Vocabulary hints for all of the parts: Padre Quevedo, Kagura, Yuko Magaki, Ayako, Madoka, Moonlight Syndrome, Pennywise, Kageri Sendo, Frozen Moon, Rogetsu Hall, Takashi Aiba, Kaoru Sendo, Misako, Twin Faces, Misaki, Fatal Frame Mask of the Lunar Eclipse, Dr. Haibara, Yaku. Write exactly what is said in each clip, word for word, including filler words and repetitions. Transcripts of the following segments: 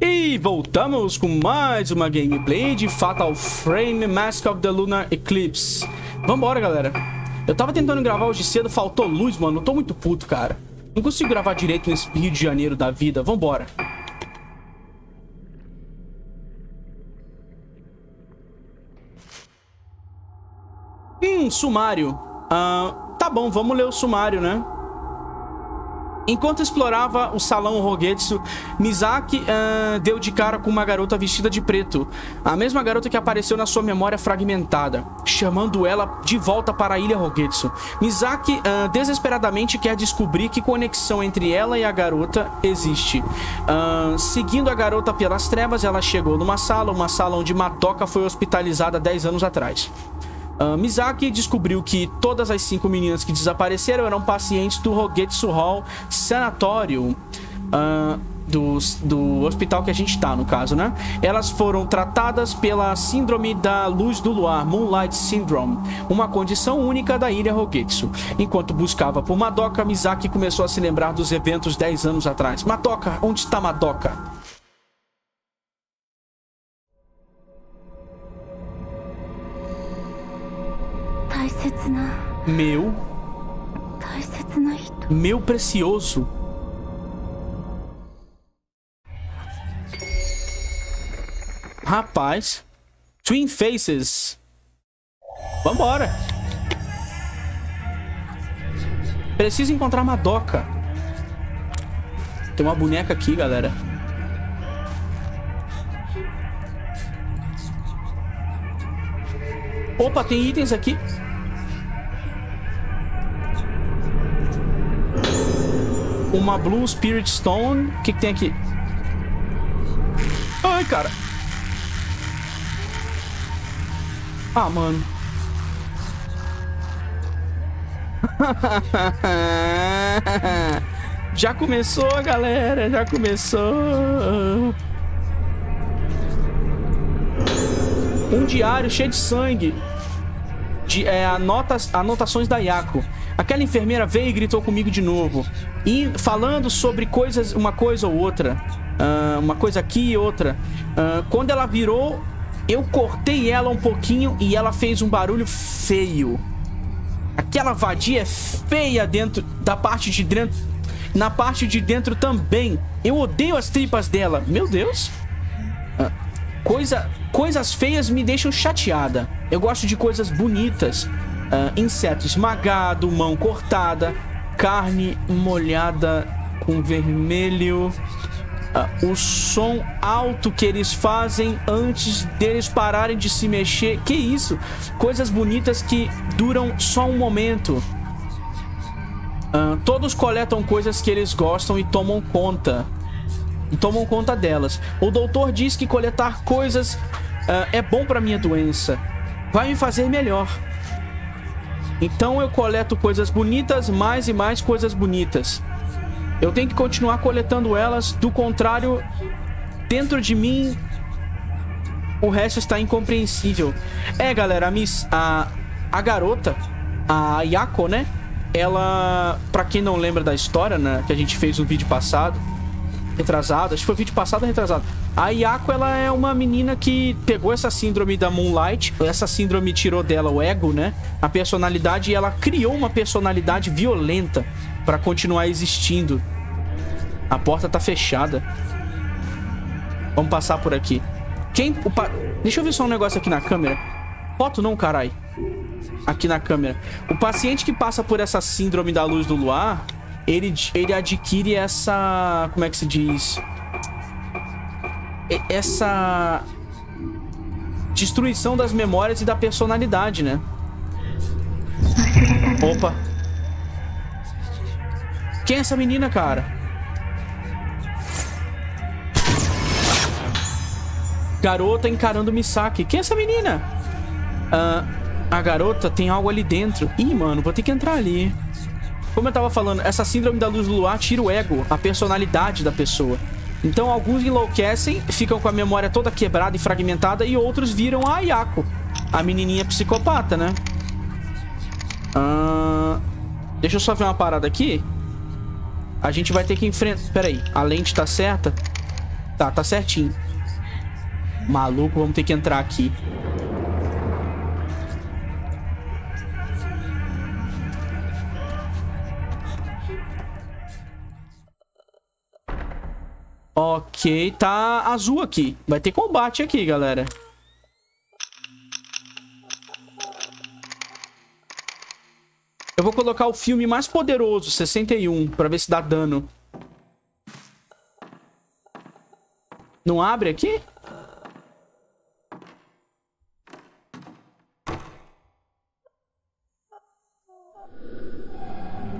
E voltamos com mais uma gameplay de Fatal Frame Mask of the Lunar Eclipse. Vambora, galera. Eu tava tentando gravar hoje cedo, faltou luz, mano. Eu tô muito puto, cara. Não consigo gravar direito nesse Rio de Janeiro da vida. Vambora. Hum, sumário. Ah, tá bom, vamos ler o sumário, né? Enquanto explorava o salão Rogetsu, Misaki uh, deu de cara com uma garota vestida de preto. A mesma garota que apareceu na sua memória fragmentada, chamando ela de volta para a ilha Rogetsu. Misaki uh, desesperadamente quer descobrir que conexão entre ela e a garota existe. Uh, seguindo a garota pelas trevas, ela chegou numa sala, uma sala onde Madoka foi hospitalizada dez anos atrás. Uh, Misaki descobriu que todas as cinco meninas que desapareceram eram pacientes do Rogetsu Hall Sanatório, uh, do, do hospital que a gente tá, no caso, né? Elas foram tratadas pela Síndrome da Luz do Luar, Moonlight Syndrome, uma condição única da ilha Rogetsu. Enquanto buscava por Madoka, Misaki começou a se lembrar dos eventos dez anos atrás. Madoka, onde está Madoka? Meu Meu precioso. Rapaz, Twin Faces. Vambora. Preciso encontrar Madoka. Tem uma boneca aqui, galera. Opa, tem itens aqui. Uma Blue Spirit Stone. O que que tem aqui? Ai, cara. Ah, mano. Já começou, galera. Já começou. Um diário cheio de sangue. De, é, anotas, anotações da Yaku. Aquela enfermeira veio e gritou comigo de novo. E falando sobre coisas, uma coisa ou outra. Uh, uma coisa aqui e outra. Uh, quando ela virou, eu cortei ela um pouquinho e ela fez um barulho feio. Aquela vadia é feia dentro da parte de dentro. Na parte de dentro também. Eu odeio as tripas dela. Meu Deus. Uh, coisa, coisas feias me deixam chateada. Eu gosto de coisas bonitas. Uh, inseto esmagado, mão cortada, carne molhada com vermelho. Uh, o som alto que eles fazem antes deles pararem de se mexer. Que isso? Coisas bonitas que duram só um momento. Uh, todos coletam coisas que eles gostam e tomam conta. E tomam conta delas. O doutor diz que coletar coisas uh, é bom para minha doença. Vai me fazer melhor. Então eu coleto coisas bonitas, mais e mais coisas bonitas. Eu tenho que continuar coletando elas, do contrário, dentro de mim, o resto está incompreensível. É, galera, a, miss, a, a garota, a Ayako, né? Ela, pra quem não lembra da história, né? Que a gente fez no vídeo passado, retrasado, acho que foi vídeo passado ou retrasado. A Yaku, ela é uma menina que pegou essa síndrome da Moonlight. Essa síndrome tirou dela o ego, né? A personalidade, e ela criou uma personalidade violenta pra continuar existindo. A porta tá fechada. Vamos passar por aqui. Quem... O pa... Deixa eu ver só um negócio aqui na câmera. Foto não, carai. Aqui na câmera. O paciente que passa por essa síndrome da luz do luar, ele, ele adquire essa... Como é que se diz... Essa destruição das memórias e da personalidade, né? Opa. Quem é essa menina, cara? Garota encarando Misaki. Quem é essa menina? Ah, a garota tem algo ali dentro. Ih, mano, vou ter que entrar ali. Como eu tava falando, essa síndrome da luz do luar tira o ego, a personalidade da pessoa. Então alguns enlouquecem, ficam com a memória toda quebrada e fragmentada, e outros viram a Ayako, a menininha psicopata, né? Uh, deixa eu só ver uma parada aqui. A gente vai ter que enfrentar... Pera aí, a lente tá certa? Tá, tá certinho. Maluco, vamos ter que entrar aqui. Ok, tá azul aqui. Vai ter combate aqui, galera. Eu vou colocar o filme mais poderoso, sessenta e um, pra ver se dá dano. Não abre aqui?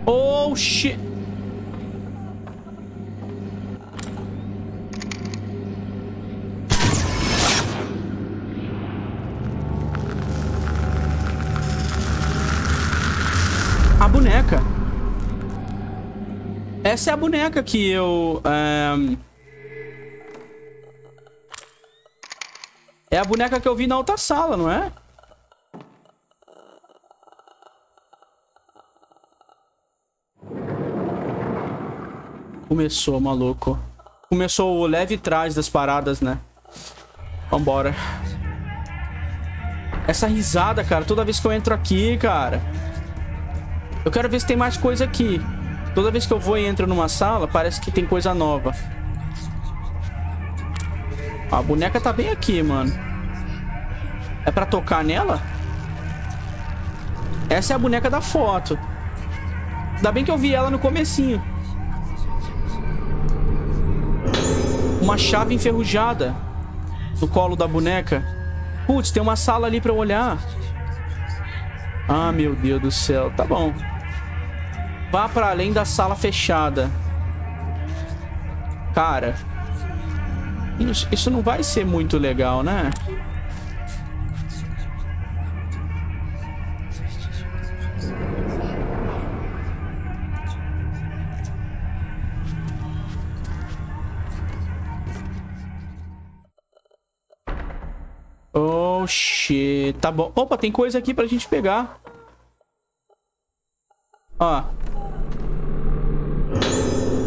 Oh, shit. A boneca. Essa é a boneca que eu... Um... É a boneca que eu vi na outra sala, não é? Começou, maluco. Começou o leve trás das paradas, né? Vambora. Essa risada, cara. Toda vez que eu entro aqui, cara. Eu quero ver se tem mais coisa aqui. Toda vez que eu vou e entro numa sala, parece que tem coisa nova. A boneca tá bem aqui, mano. É pra tocar nela? Essa é a boneca da foto. Ainda bem que eu vi ela no comecinho. Uma chave enferrujada no colo da boneca. Putz, tem uma sala ali pra eu olhar. Ah, meu Deus do céu. Tá bom. Vá pra além da sala fechada. Cara... Isso não vai ser muito legal, né? Oh, shit. Tá bom. Opa, tem coisa aqui pra gente pegar. Ó.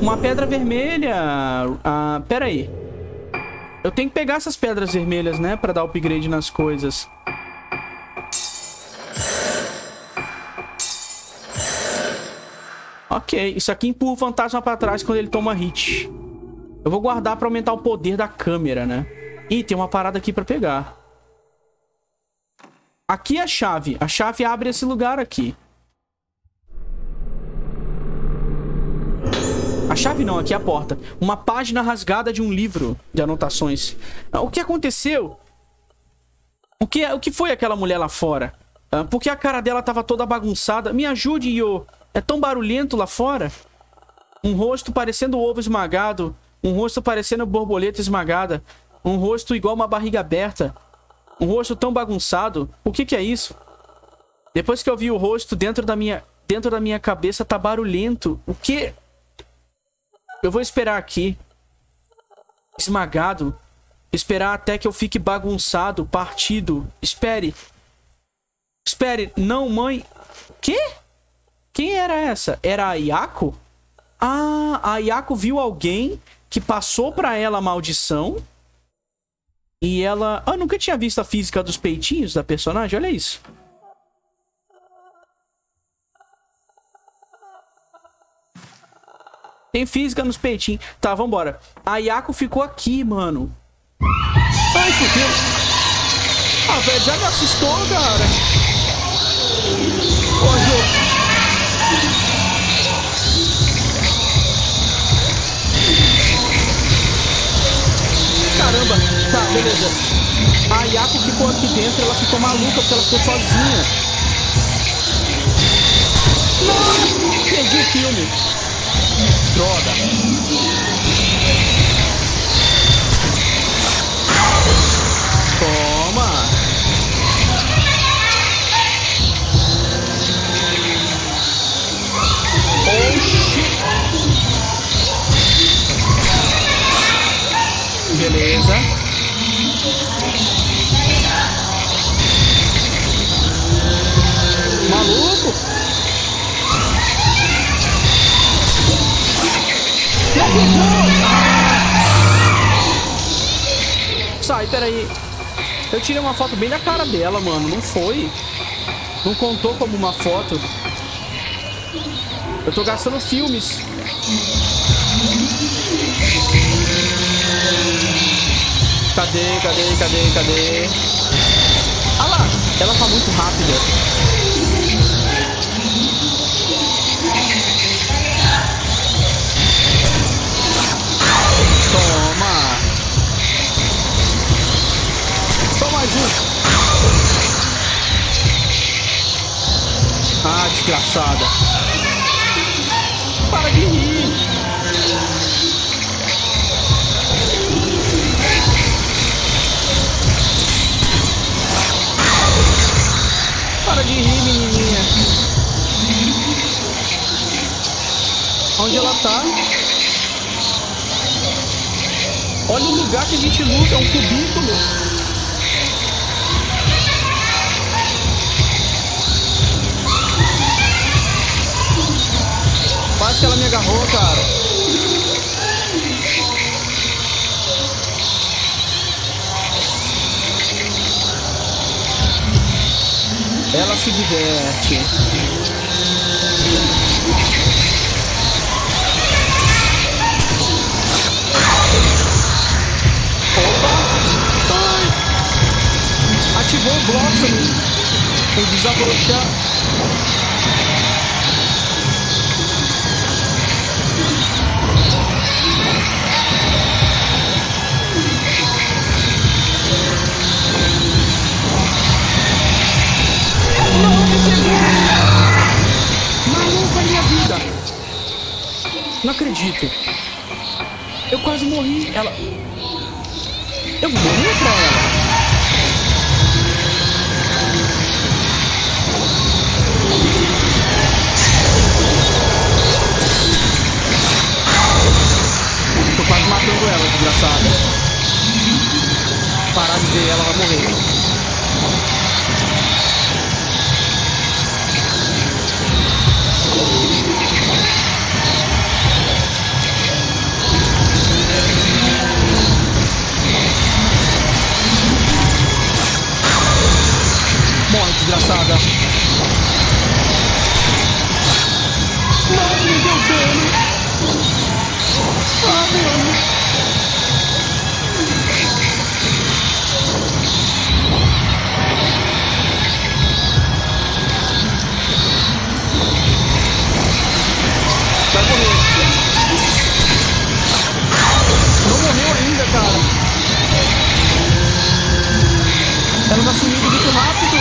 Uma pedra vermelha. Ah, pera aí. Eu tenho que pegar essas pedras vermelhas, né? Pra dar upgrade nas coisas. Ok. Isso aqui empurra o fantasma pra trás quando ele toma hit. Eu vou guardar pra aumentar o poder da câmera, né? Ih, tem uma parada aqui pra pegar. Aqui é a chave. A chave abre esse lugar aqui. A chave não, aqui é a porta. Uma página rasgada de um livro de anotações. O que aconteceu? O que, o que foi aquela mulher lá fora? Por que a cara dela tava toda bagunçada? Me ajude, Yo. É tão barulhento lá fora. Um rosto parecendo ovo esmagado. Um rosto parecendo borboleta esmagada. Um rosto igual uma barriga aberta. Um rosto tão bagunçado. O que que é isso? Depois que eu vi o rosto dentro da minha, dentro da minha cabeça, tá barulhento. O que... Eu vou esperar aqui, esmagado, esperar até que eu fique bagunçado, partido. Espere. Espere. Não, mãe. Quê? Quem era essa? Era a Yaku? Ah, a Yaku viu alguém que passou pra ela a maldição. E ela... Ah, eu nunca tinha visto a física dos peitinhos da personagem, olha isso. Tem física nos peitinhos. Tá, vambora. A Yaku ficou aqui, mano. Ai, fudeu. Ah, velho, já me assustou, cara. Ô, caramba. Tá, beleza. A Yaku ficou aqui dentro. Ela ficou maluca porque ela ficou sozinha. Não, perdi o filme. Droga. Toma. Oxi. Beleza. Maluco. Não, não, não. Sai, peraí. Eu tirei uma foto bem da cara dela, mano. Não foi? Não contou como uma foto. Eu tô gastando filmes. Cadê, cadê, cadê, cadê? Ah lá! Ela tá muito rápida. Toma! Toma junto! Ah, desgraçada! Para de rir! Para de rir, menininha. Onde ela tá? Olha o lugar que a gente luta, é um cubículo. Quase que ela me agarrou, cara. Ela se diverte. Opa! Ai! Ativou o blossom. Vou desabrochar. Maluco, a minha vida. Não acredito. Eu quase morri. Ela... Eu vou morrer pra ela. Tô quase matando ela, desgraçada. Parar de ver ela, ela vai morrer. Morre, desgraçada. Não me deu dano. Ah, meu. Vai morrer. Não morreu ainda, cara. Ela vai sumindo muito rápido.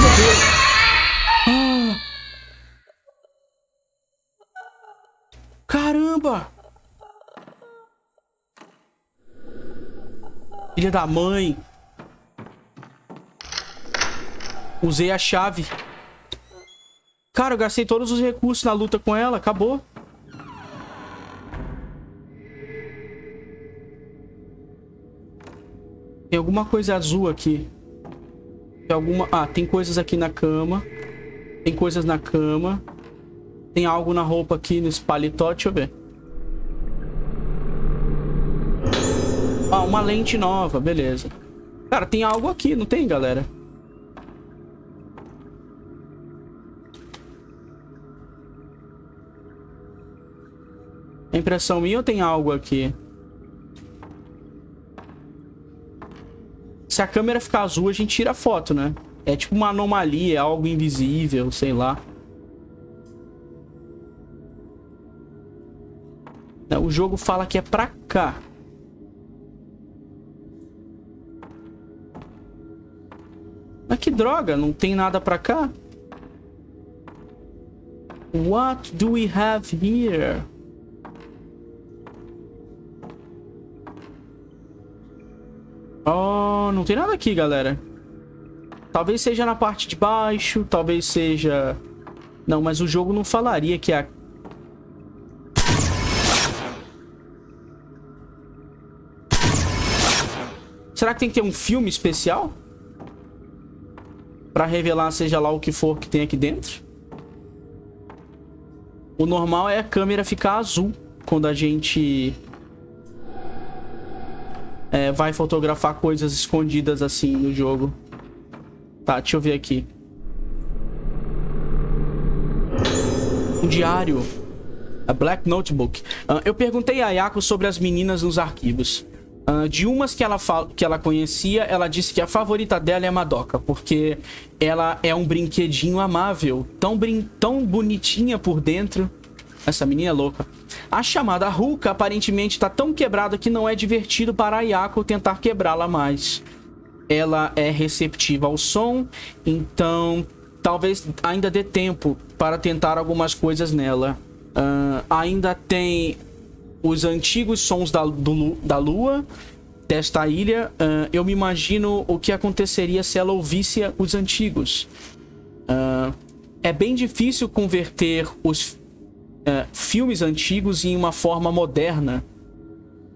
Meu Deus. Ah. Caramba! Filha da mãe. Usei a chave. Cara, eu gastei todos os recursos na luta com ela. Acabou. Tem alguma coisa azul aqui. Tem alguma... Ah, tem coisas aqui na cama. Tem coisas na cama. Tem algo na roupa aqui, nesse paletó. Deixa eu ver. Ah, uma lente nova. Beleza. Cara, tem algo aqui, não tem, galera? É impressão minha ou tem algo aqui? Se a câmera ficar azul, a gente tira a foto, né? É tipo uma anomalia, é algo invisível, sei lá. O jogo fala que é pra cá. Mas que droga, não tem nada pra cá? What do we have here? Oh, não tem nada aqui, galera. Talvez seja na parte de baixo, talvez seja... Não, mas o jogo não falaria que a... Será que tem que ter um filme especial? Pra revelar seja lá o que for que tem aqui dentro? O normal é a câmera ficar azul quando a gente é, vai fotografar coisas escondidas assim no jogo. Tá, deixa eu ver aqui. Um diário. A Black Notebook. Uh, eu perguntei a Ayako sobre as meninas nos arquivos. Uh, de umas que ela, que ela conhecia, ela disse que a favorita dela é a Madoka, porque ela é um brinquedinho amável, tão, brin tão bonitinha por dentro. Essa menina é louca. A chamada Ruka aparentemente tá tão quebrada que não é divertido para a Ayako tentar quebrá-la mais. Ela é receptiva ao som, então talvez ainda dê tempo para tentar algumas coisas nela. Uh, ainda tem os antigos sons da, do, da lua desta ilha. Uh, eu me imagino o que aconteceria se ela ouvisse os antigos. Uh, é bem difícil converter os uh, filmes antigos em uma forma moderna.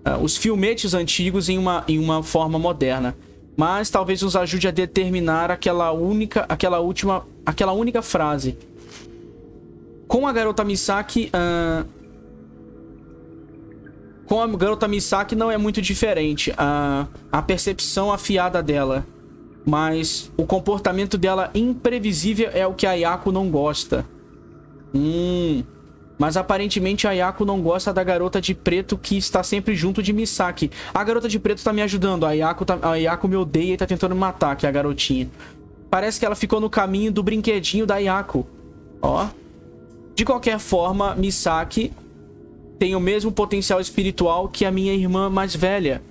Uh, os filmetes antigos em uma, em uma forma moderna. Mas talvez nos ajude a determinar aquela única, aquela última, aquela única frase. Com a garota Misaki, uh... com a garota Misaki não é muito diferente a, a percepção afiada dela, mas o comportamento dela imprevisível é o que a Ayako não gosta. Hum, mas aparentemente a Ayako não gosta da garota de preto que está sempre junto de Misaki. A garota de preto tá me ajudando. A Ayako, tá, a Ayako me odeia e tá tentando me matar, que é a garotinha. Parece que ela ficou no caminho do brinquedinho da Ayako. Ó. De qualquer forma, Misaki tem o mesmo potencial espiritual que a minha irmã mais velha.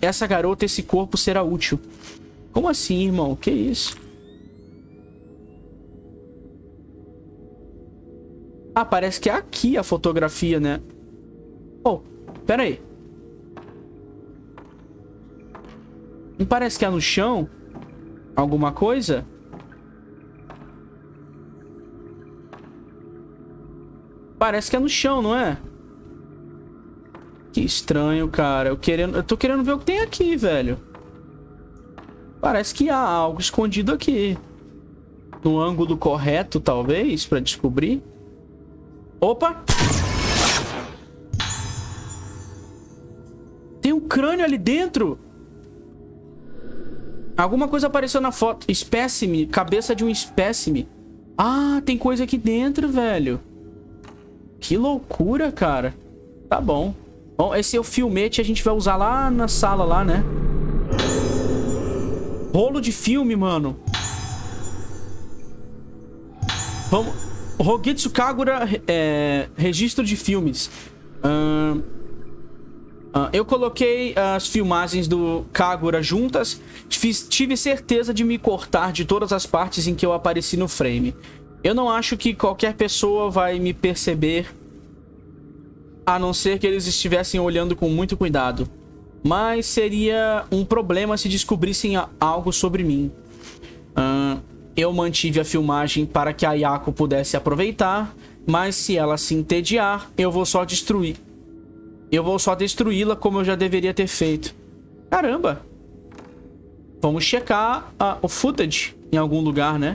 Essa garota, esse corpo será útil. Como assim, irmão? Que isso? Ah, parece que é aqui a fotografia, né? Oh, pera aí. Não parece que é no chão? Alguma coisa? Parece que é no chão, não é? Que estranho, cara. Eu, querendo... Eu tô querendo ver o que tem aqui, velho. Parece que há algo escondido aqui. No ângulo correto, talvez, pra descobrir. Opa! Tem um crânio ali dentro! Alguma coisa apareceu na foto. Espécime. Cabeça de um espécime. Ah, tem coisa aqui dentro, velho. Que loucura, cara. Tá bom. Bom, esse é o filmete, a gente vai usar lá na sala, lá, né? Rolo de filme, mano. Vamos... Rogetsu Kagura, é, registro de filmes. Uh, uh, eu coloquei as filmagens do Kagura juntas. Fiz, tive certeza de me cortar de todas as partes em que eu apareci no frame. Eu não acho que qualquer pessoa vai me perceber, a não ser que eles estivessem olhando com muito cuidado. Mas seria um problema se descobrissem algo sobre mim. Ahn... Uh, Eu mantive a filmagem para que a Ayako pudesse aproveitar, mas se ela se entediar, eu vou só destruir. Eu vou só destruí-la como eu já deveria ter feito. Caramba! Vamos checar a, o footage em algum lugar, né?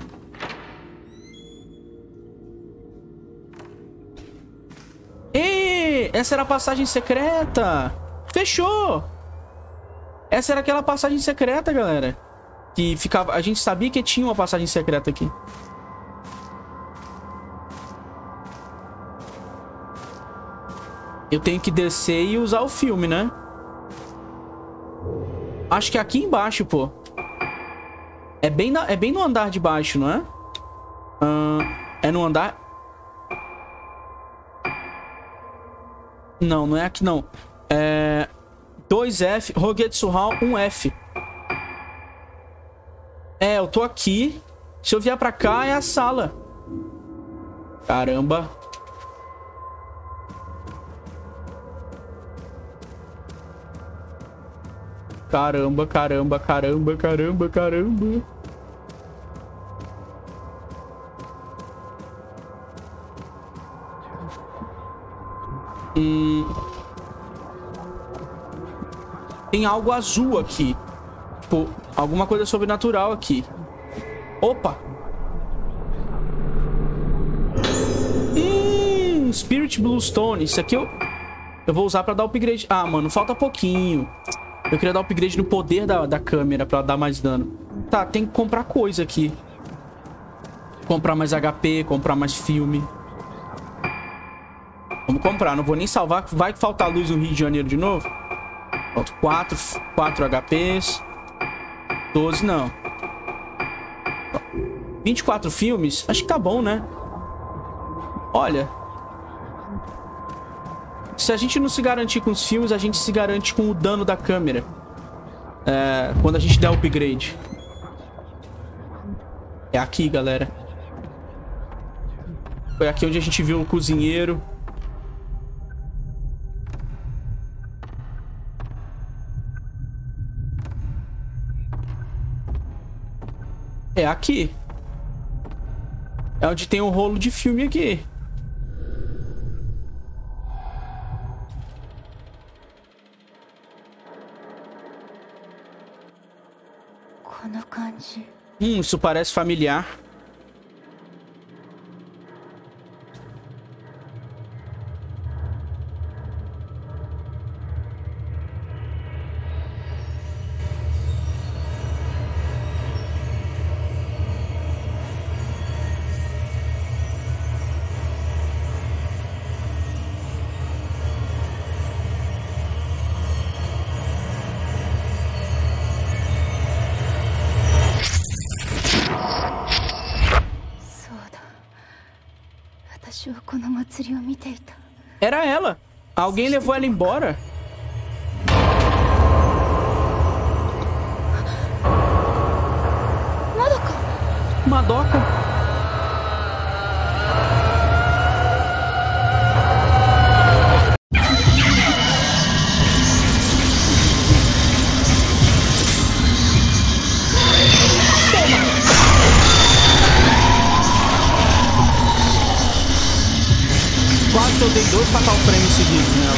E essa era a passagem secreta! Fechou! Essa era aquela passagem secreta, galera. Que ficava... A gente sabia que tinha uma passagem secreta aqui. Eu tenho que descer e usar o filme, né? Acho que é aqui embaixo, pô. É bem, na... é bem no andar de baixo, não é? Uh... É no andar... Não, não é aqui, não. É... dois F... Rogetsu Hall, um F. É, eu tô aqui. Se eu vier pra cá, é a sala. Caramba. Caramba, caramba, caramba, caramba, caramba. Hum. Tem algo azul aqui. Tipo... Alguma coisa sobrenatural aqui. Opa! Hum, um Spirit Bluestone. Isso aqui eu, eu vou usar pra dar upgrade. Ah, mano, falta pouquinho. Eu queria dar upgrade no poder da, da câmera pra dar mais dano. Tá, tem que comprar coisa aqui. Comprar mais H P, comprar mais filme. Vamos comprar, não vou nem salvar. Vai que falta luz no Rio de Janeiro de novo. Pronto, quatro H Ps. doze não. vinte e quatro filmes? Acho que tá bom, né? Olha. Se a gente não se garantir com os filmes, a gente se garante com o dano da câmera. É, quando a gente der upgrade. É aqui, galera. Foi aqui onde a gente viu o cozinheiro. É aqui. É onde tem um rolo de filme aqui. Hum, isso parece familiar. Era ela. Alguém levou ela embora. Madoka. Madoka. Quase que eu dei dois Fatal Frame seguidos nela.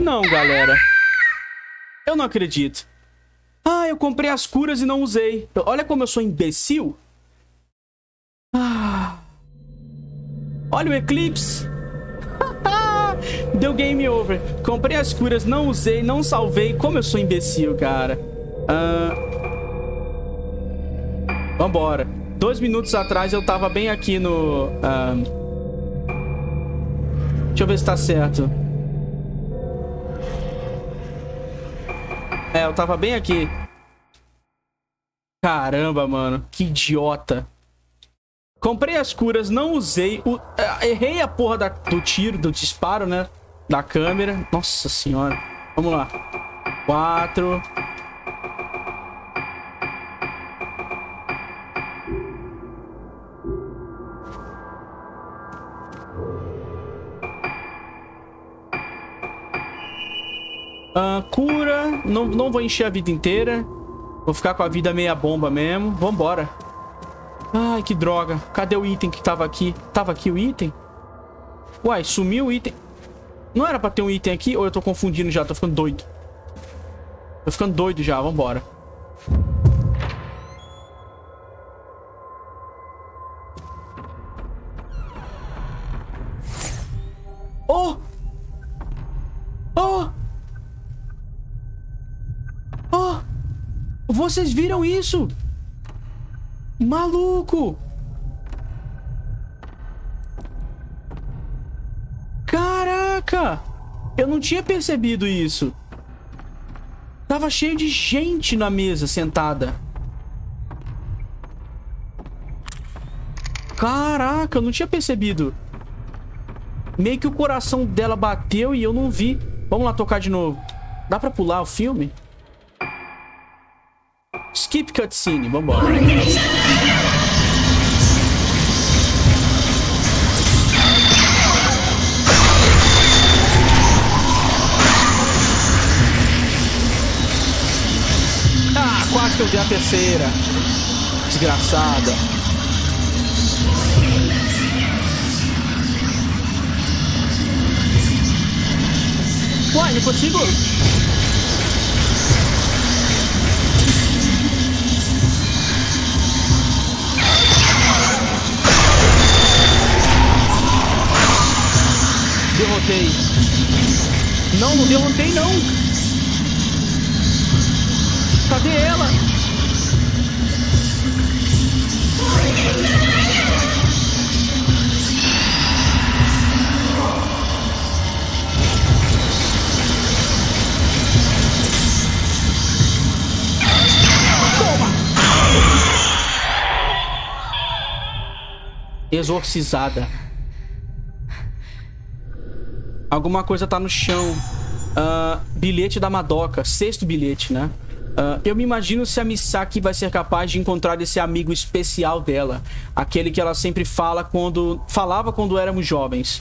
Não, galera. Eu não acredito. Ah, eu comprei as curas e não usei. Olha como eu sou imbecil. Ah... Olha o eclipse. Deu game over. Comprei as curas, não usei, não salvei. Como eu sou imbecil, cara. Uh... Vambora. Dois minutos atrás eu tava bem aqui no... Uh... Deixa eu ver se tá certo. É, eu tava bem aqui. Caramba, mano. Que idiota. Comprei as curas, não usei, o... errei a porra da... do tiro, do disparo, né? Da câmera. Nossa senhora. Vamos lá. Quatro. Ah, cura. Não, não vou encher a vida inteira. Vou ficar com a vida meia bomba mesmo. Vambora. Ai, que droga. Cadê o item que tava aqui? Tava aqui o item? Uai, sumiu o item. Não era pra ter um item aqui? Ou eu tô confundindo já? Tô ficando doido. Tô ficando doido já. Vambora. Oh! Oh! Oh! Vocês viram isso? Maluco! Caraca! Eu não tinha percebido isso. Tava cheio de gente na mesa sentada. Caraca, eu não tinha percebido. Meio que o coração dela bateu e eu não vi. Vamos lá tocar de novo. Dá pra pular o filme? Skip cutscene, vambora. Ah, quase que eu dei a terceira. Desgraçada. online contigo? Derrotei. Não, não derrotei não. Cadê ela? Exorcizada. Alguma coisa tá no chão. uh, Bilhete da Madoka. Sexto bilhete, né? Uh, eu me imagino se a Misaki vai ser capaz de encontrar esse amigo especial dela. Aquele que ela sempre fala quando... Falava quando éramos jovens.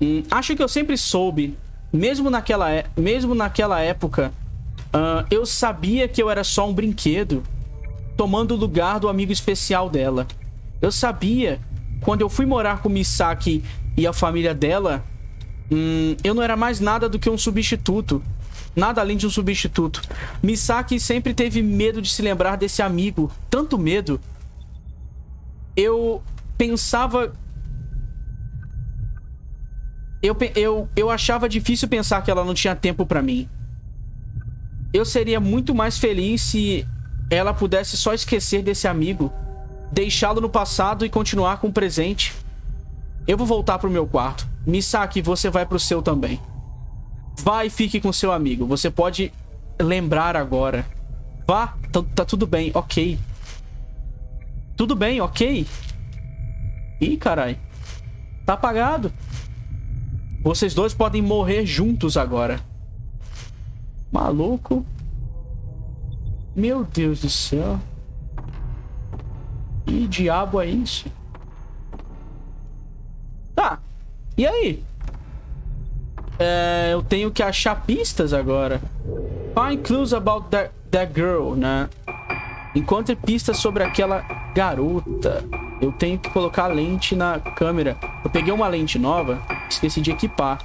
hum, Acho que eu sempre soube. Mesmo naquela, e... Mesmo naquela época, uh, eu sabia que eu era só um brinquedo, tomando o lugar do amigo especial dela. Eu sabia. Quando eu fui morar com Misaki e a família dela, hum, eu não era mais nada do que um substituto. Nada além de um substituto. Misaki sempre teve medo de se lembrar desse amigo. Tanto medo. Eu pensava... Eu, eu, eu achava difícil pensar que ela não tinha tempo pra mim. Eu seria muito mais feliz se ela pudesse só esquecer desse amigo. Deixá-lo no passado e continuar com o presente. Eu vou voltar pro meu quarto. Misaki, você vai pro seu também. Vá e fique com seu amigo. Você pode lembrar agora. Vá, tá, tá tudo bem, ok. Tudo bem, ok. Ih, carai. Tá apagado. Vocês dois podem morrer juntos agora. Maluco. Meu Deus do céu. Que diabo é isso? Tá. E aí? É, eu tenho que achar pistas agora. Find clues about that, that girl, né? Encontre pistas sobre aquela garota. Eu tenho que colocar a lente na câmera. Eu peguei uma lente nova. Esqueci de equipar.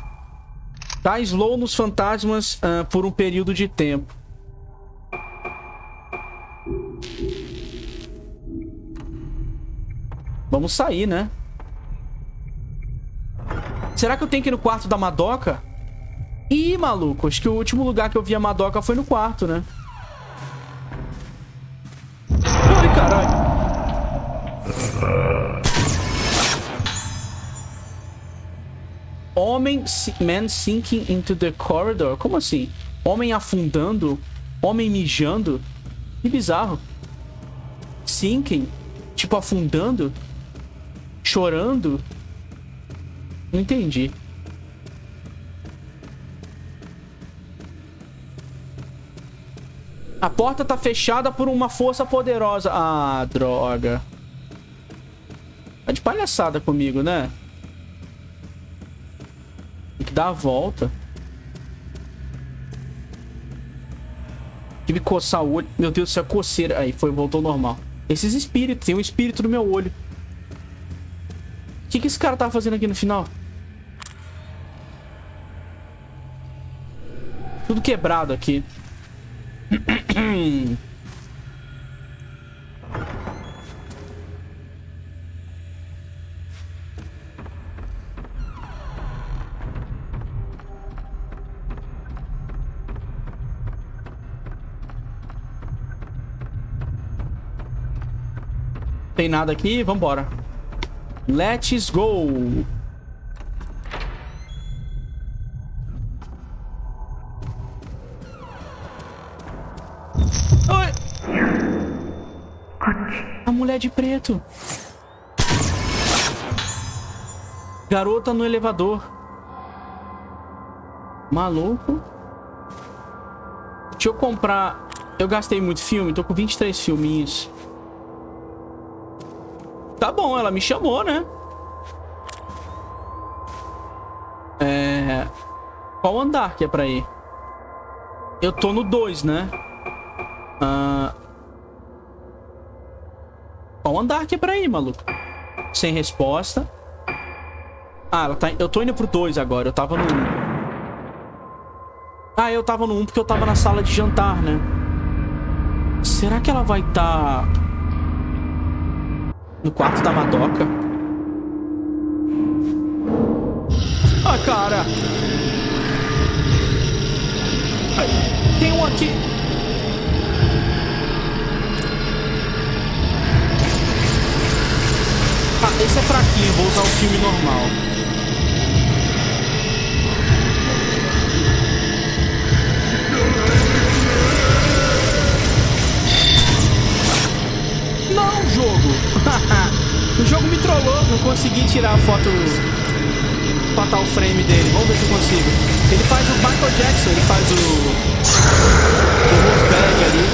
Tá slow nos fantasmas uh, por um período de tempo. Vamos sair, né? Será que eu tenho que ir no quarto da Madoka? Ih, maluco. Acho que o último lugar que eu vi a Madoka foi no quarto, né? Ai, caralho. Homem... Man sinking into the corridor. Como assim? Homem afundando? Homem mijando? Que bizarro. Sinking? Tipo, afundando? Chorando? Não entendi. A porta tá fechada por uma força poderosa. Ah, droga. Tá de palhaçada comigo, né? Tem que dar a volta. Tive que coçar o olho. Meu Deus do céu, coceira. Aí, foi, voltou ao normal. Esses espíritos. Tem um espírito no meu olho. O que, que esse cara tá fazendo aqui no final? Tudo quebrado aqui. Tem nada aqui, vambora. Let's go. Oi. A mulher de preto. Garota no elevador. Maluco. Deixa eu comprar. Eu gastei muito filme, tô com vinte e três filminhos. Tá bom, ela me chamou, né? É... Qual andar que é pra ir? Eu tô no dois, né? Ah... Qual andar que é pra ir, maluco? Sem resposta. Ah, ela tá... eu tô indo pro dois agora. Eu tava no um. Ah, eu tava no um porque eu tava na sala de jantar, né? Será que ela vai estar... Tá... no quarto da Madoka? Ah, cara! Ai, tem um aqui! Ah, esse é fraquinho, vou usar o filme normal. Não, jogo! O jogo me trollou, não consegui tirar a foto Fatal Frame dele. Vamos ver se eu consigo. Ele faz o Michael Jackson, ele faz o... o Wolfgang ali.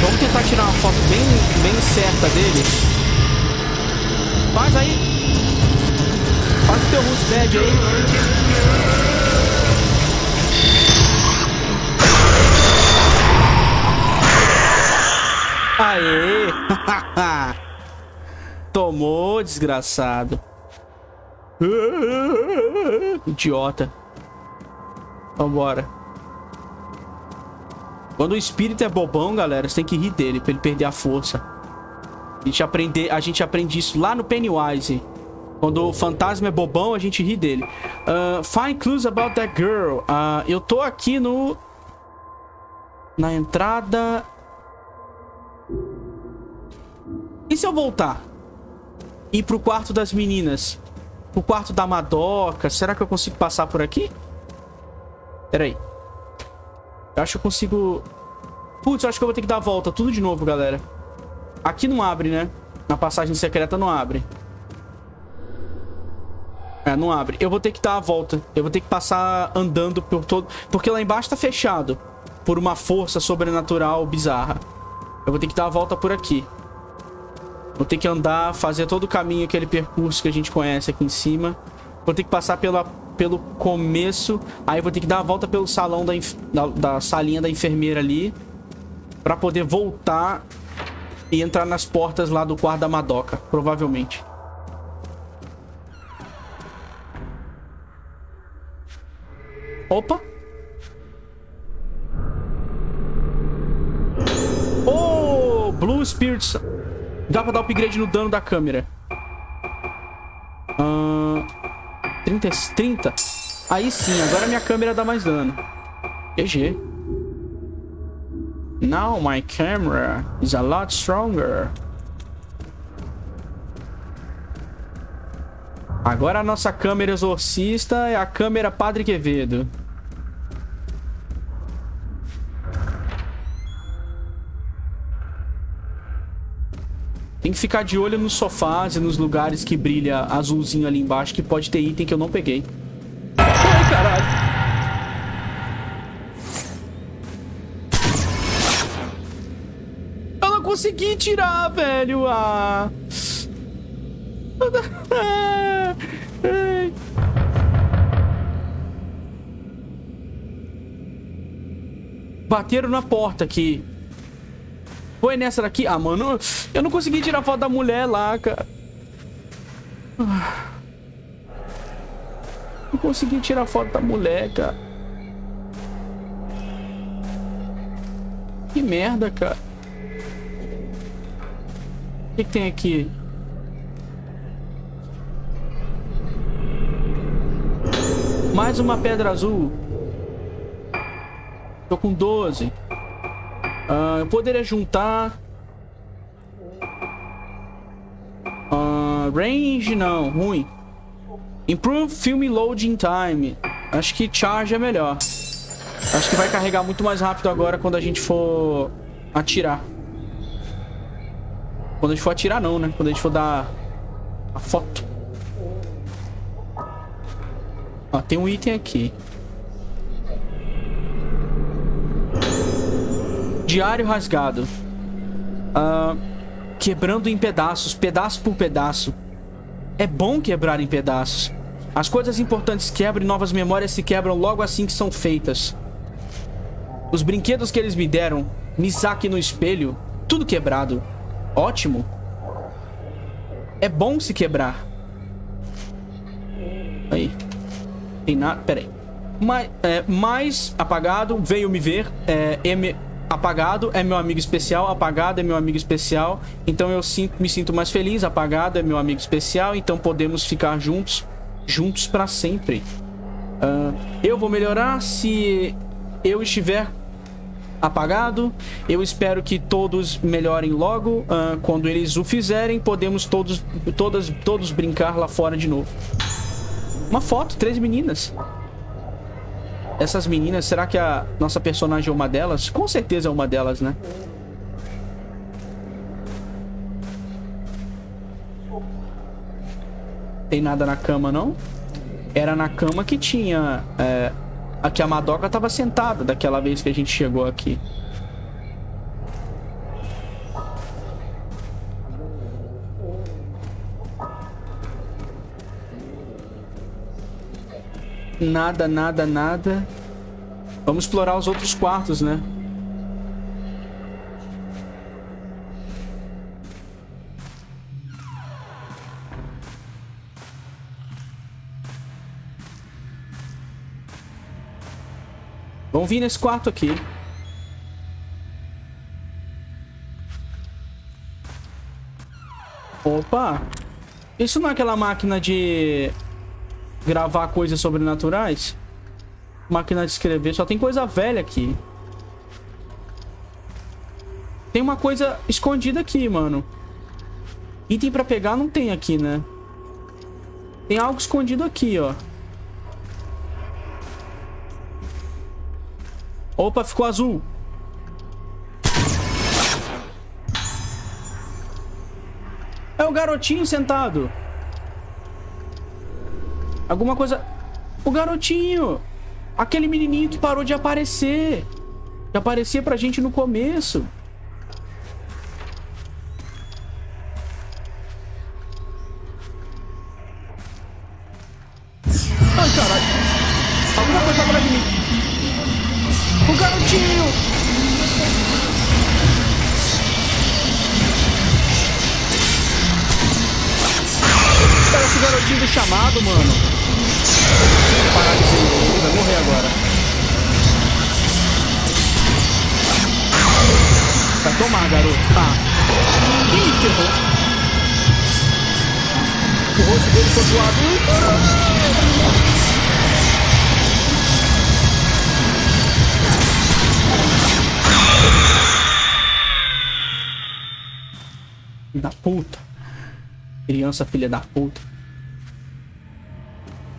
Vamos tentar tirar uma foto bem, bem certa dele. Faz aí. Faz o teu Roosevelt aí. Aê! Tomou, desgraçado. Idiota. Vambora. Quando o espírito é bobão, galera, você tem que rir dele pra ele perder a força. A gente aprende, a gente aprende isso lá no Pennywise. Quando o fantasma é bobão, a gente ri dele. Uh, find clues about that girl. Uh, eu tô aqui no... na entrada... E se eu voltar? Ir pro quarto das meninas? Pro quarto da Madoka? Será que eu consigo passar por aqui? Pera aí. Eu acho que eu consigo... Putz, eu acho que eu vou ter que dar a volta. Tudo de novo, galera. Aqui não abre, né? Na passagem secreta não abre. É, não abre. Eu vou ter que dar a volta. Eu vou ter que passar andando por todo... Porque lá embaixo tá fechado. Por uma força sobrenatural bizarra. Eu vou ter que dar a volta por aqui. Vou ter que andar, fazer todo o caminho, aquele percurso que a gente conhece aqui em cima. Vou ter que passar pela, pelo começo. Aí vou ter que dar a volta pelo salão da, inf... da, da salinha da enfermeira ali. Pra poder voltar... e entrar nas portas lá do quarto da Madoka, provavelmente. Opa! Oh! Blue Spirits. Dá pra dar upgrade no dano da câmera. Uh, trinta? trinta? Aí sim, agora minha câmera dá mais dano. G G. Now my camera is a lot stronger. Agora a nossa câmera exorcista é a câmera Padre Quevedo. Tem que ficar de olho nos sofás e nos lugares que brilha azulzinho ali embaixo, que pode ter item que eu não peguei. Ai, caralho. Consegui tirar, velho. Ah. Bateram na porta aqui. Foi nessa daqui? Ah, mano, eu não consegui tirar foto da mulher lá, cara. Não consegui tirar foto da mulher, cara. Que merda, cara. O que, que tem aqui? Mais uma pedra azul. Tô com doze. Ah, eu poderia juntar... Ah, range não, ruim. Improve Film Loading Time. Acho que charge é melhor. Acho que vai carregar muito mais rápido agora quando a gente for atirar. Quando a gente for atirar não, né? Quando a gente for dar a foto. Ó, tem um item aqui. Diário rasgado. Ah, quebrando em pedaços, pedaço por pedaço. É bom quebrar em pedaços. As coisas importantes quebram e novas memórias se quebram logo assim que são feitas. Os brinquedos que eles me deram Misaki no espelho. Tudo quebrado. Ótimo. É bom se quebrar. Aí. Tem nada. Pera aí. Mais, é, mais apagado. Veio me ver. É, M... Apagado é meu amigo especial. Apagado é meu amigo especial. Então eu sinto, me sinto mais feliz. Apagado é meu amigo especial. Então podemos ficar juntos. Juntos pra sempre. Uh, eu vou melhorar se eu estiver apagado. Eu espero que todos melhorem logo. Uh, quando eles o fizerem, podemos todos, todas, todos brincar lá fora de novo. Uma foto. Três meninas. Essas meninas, será que a nossa personagem é uma delas? Com certeza é uma delas, né? Tem nada na cama, não? Era na cama que tinha... É, a que a Madoka tava sentada daquela vez que a gente chegou aqui. Nada, nada, nada. Vamos explorar os outros quartos, né? Vamos vir nesse quarto aqui. Opa! Isso não é aquela máquina de... gravar coisas sobrenaturais? Máquina de escrever. Só tem coisa velha aqui. Tem uma coisa escondida aqui, mano. Item pra pegar não tem aqui, né? Tem algo escondido aqui, ó. Opa, ficou azul. É o garotinho sentado. Alguma coisa... O garotinho! Aquele menininho que parou de aparecer. Que aparecia pra gente no começo. Ai, caralho. Alguma coisa atrás de mim. O garotinho! Parece o garotinho do chamado, mano. Parar de ser louco, vai morrer agora. Vai tomar, garoto. Tá. Ih, ferrou. O rosto dele foi zoado. Da puta. Criança, filha da puta.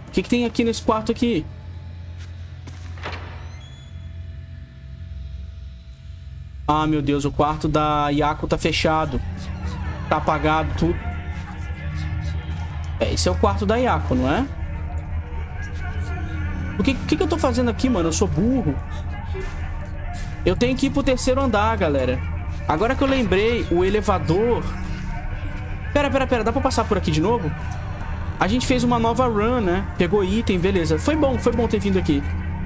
O que, que tem aqui nesse quarto aqui? Ah, meu Deus. O quarto da Yaku tá fechado. Tá apagado tudo. É, esse é o quarto da Yaku, não é? O que, que, que eu tô fazendo aqui, mano? Eu sou burro. Eu tenho que ir pro terceiro andar, galera. Agora que eu lembrei, o elevador... Pera, pera, pera. Dá pra passar por aqui de novo? A gente fez uma nova run, né? Pegou item, beleza. Foi bom, foi bom ter vindo aqui.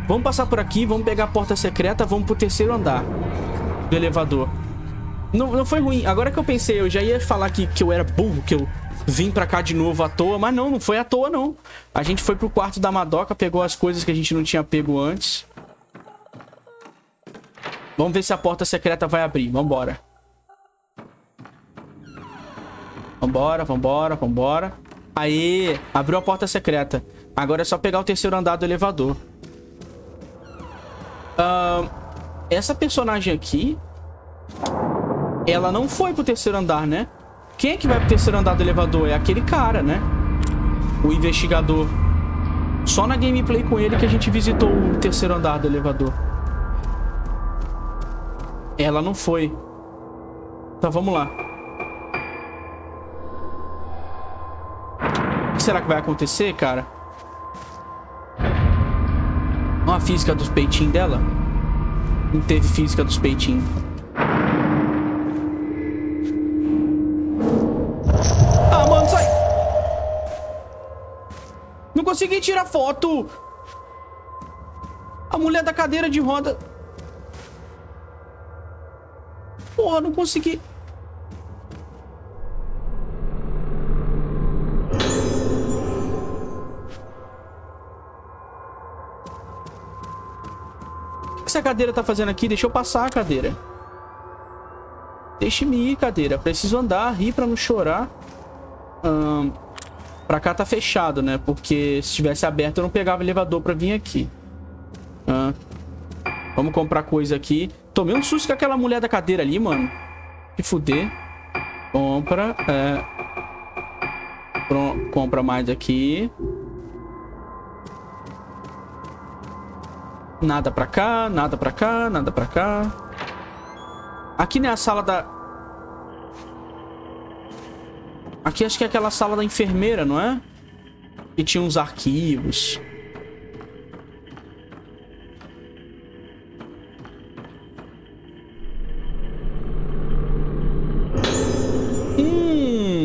Vamos passar por aqui, vamos pegar a porta secreta, vamos pro terceiro andar do elevador. Não, não foi ruim. Agora que eu pensei, eu já ia falar que, que eu era burro, que eu vim pra cá de novo à toa. Mas não, não foi à toa, não. A gente foi pro quarto da Madoka, pegou as coisas que a gente não tinha pego antes. Vamos ver se a porta secreta vai abrir. Vambora. Vambora, vambora, vambora. Aê, abriu a porta secreta. Agora é só pegar o terceiro andar do elevador. Uh, essa personagem aqui... Ela não foi pro terceiro andar, né? Quem é que vai pro terceiro andar do elevador? É aquele cara, né? O investigador. Só na gameplay com ele que a gente visitou o terceiro andar do elevador. Ela não foi. Tá, vamos lá. O que será que vai acontecer, cara? Não a física dos peitinhos dela? Não teve física dos peitinhos. Ah, mano, sai! Não consegui tirar foto! A mulher da cadeira de roda... Porra, não consegui. O que essa cadeira tá fazendo aqui? Deixa eu passar a cadeira. Deixe-me ir, cadeira. Preciso andar, rir pra não chorar. Hum, pra cá tá fechado, né? Porque se tivesse aberto eu não pegava elevador pra vir aqui. Hum, vamos comprar coisa aqui. Tomei um susto com aquela mulher da cadeira ali, mano. Que fuder. Compra. É... Pronto, compra mais aqui. Nada pra cá, nada pra cá, nada pra cá. Aqui, né, a sala da... Aqui acho que é aquela sala da enfermeira, não é? Que tinha uns arquivos. Hum...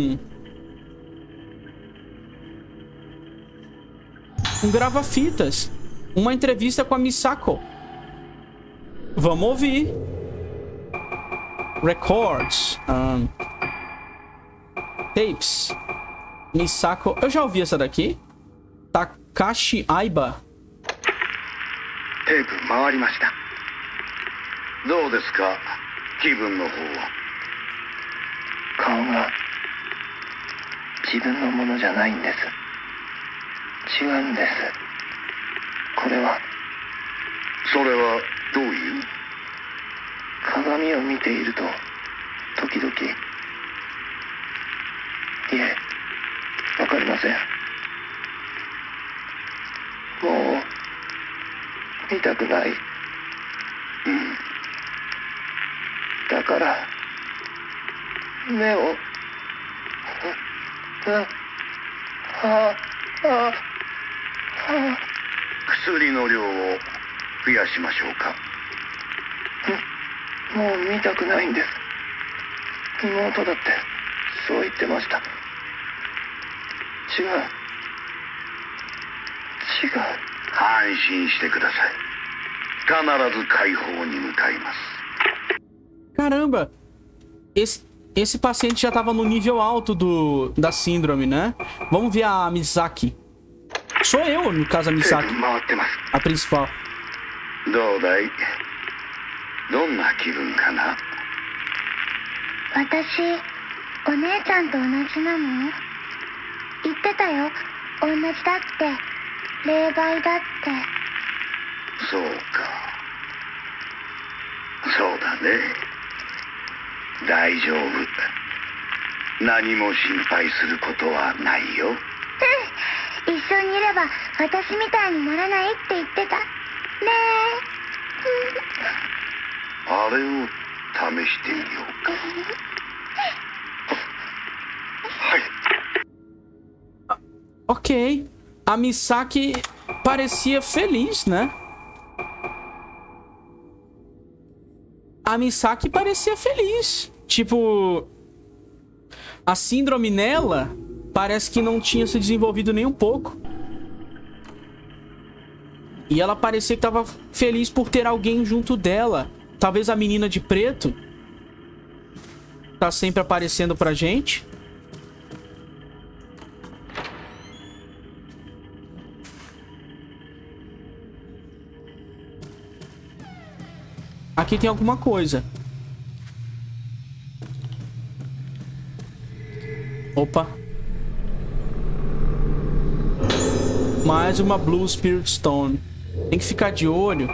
Um grava-fitas. Uma entrevista com a Misako. Vamos ouvir. Records. Um, tapes. Misako. Eu já ouvi essa daqui. Takashi Aiba. Tape, marimashita. Dou desu ka? Kibun no hou wa? Kao ga jibun no mono ja nai n desu. Chiguen desu. Kore wa? Sore wa dou iu? 鏡を見ていると時々いえ分かりませんもう見たくない、うん、だから目をああああ薬の量を増やしましょうか もう見たくないんです妹だってそう言ってました違う違う安心してください必ず解放に向かいます Caramba, esse esse paciente já estava no nível alto do da síndrome, né? Vamos ver a Misaki. Sou eu, no caso a Misaki, a principal. どうだい? どんな気分かな私お姉ちゃんと同じなの言ってたよ同じだって霊媒だってそうかそうだね大丈夫何も心配することはないようん一緒にいれば私みたいにならないって言ってたねえ、うん あれを試してみようか。はい。Ok. A Misaki parecia feliz, né? A Misaki parecia feliz. Tipo, a síndrome nela parece que não tinha se desenvolvido nem um pouco. E ela parecia que tava feliz por ter alguém junto dela. Talvez a menina de preto tá sempre aparecendo pra gente. Aqui tem alguma coisa. Opa. Mais uma Blue Spirit Stone. Tem que ficar de olho.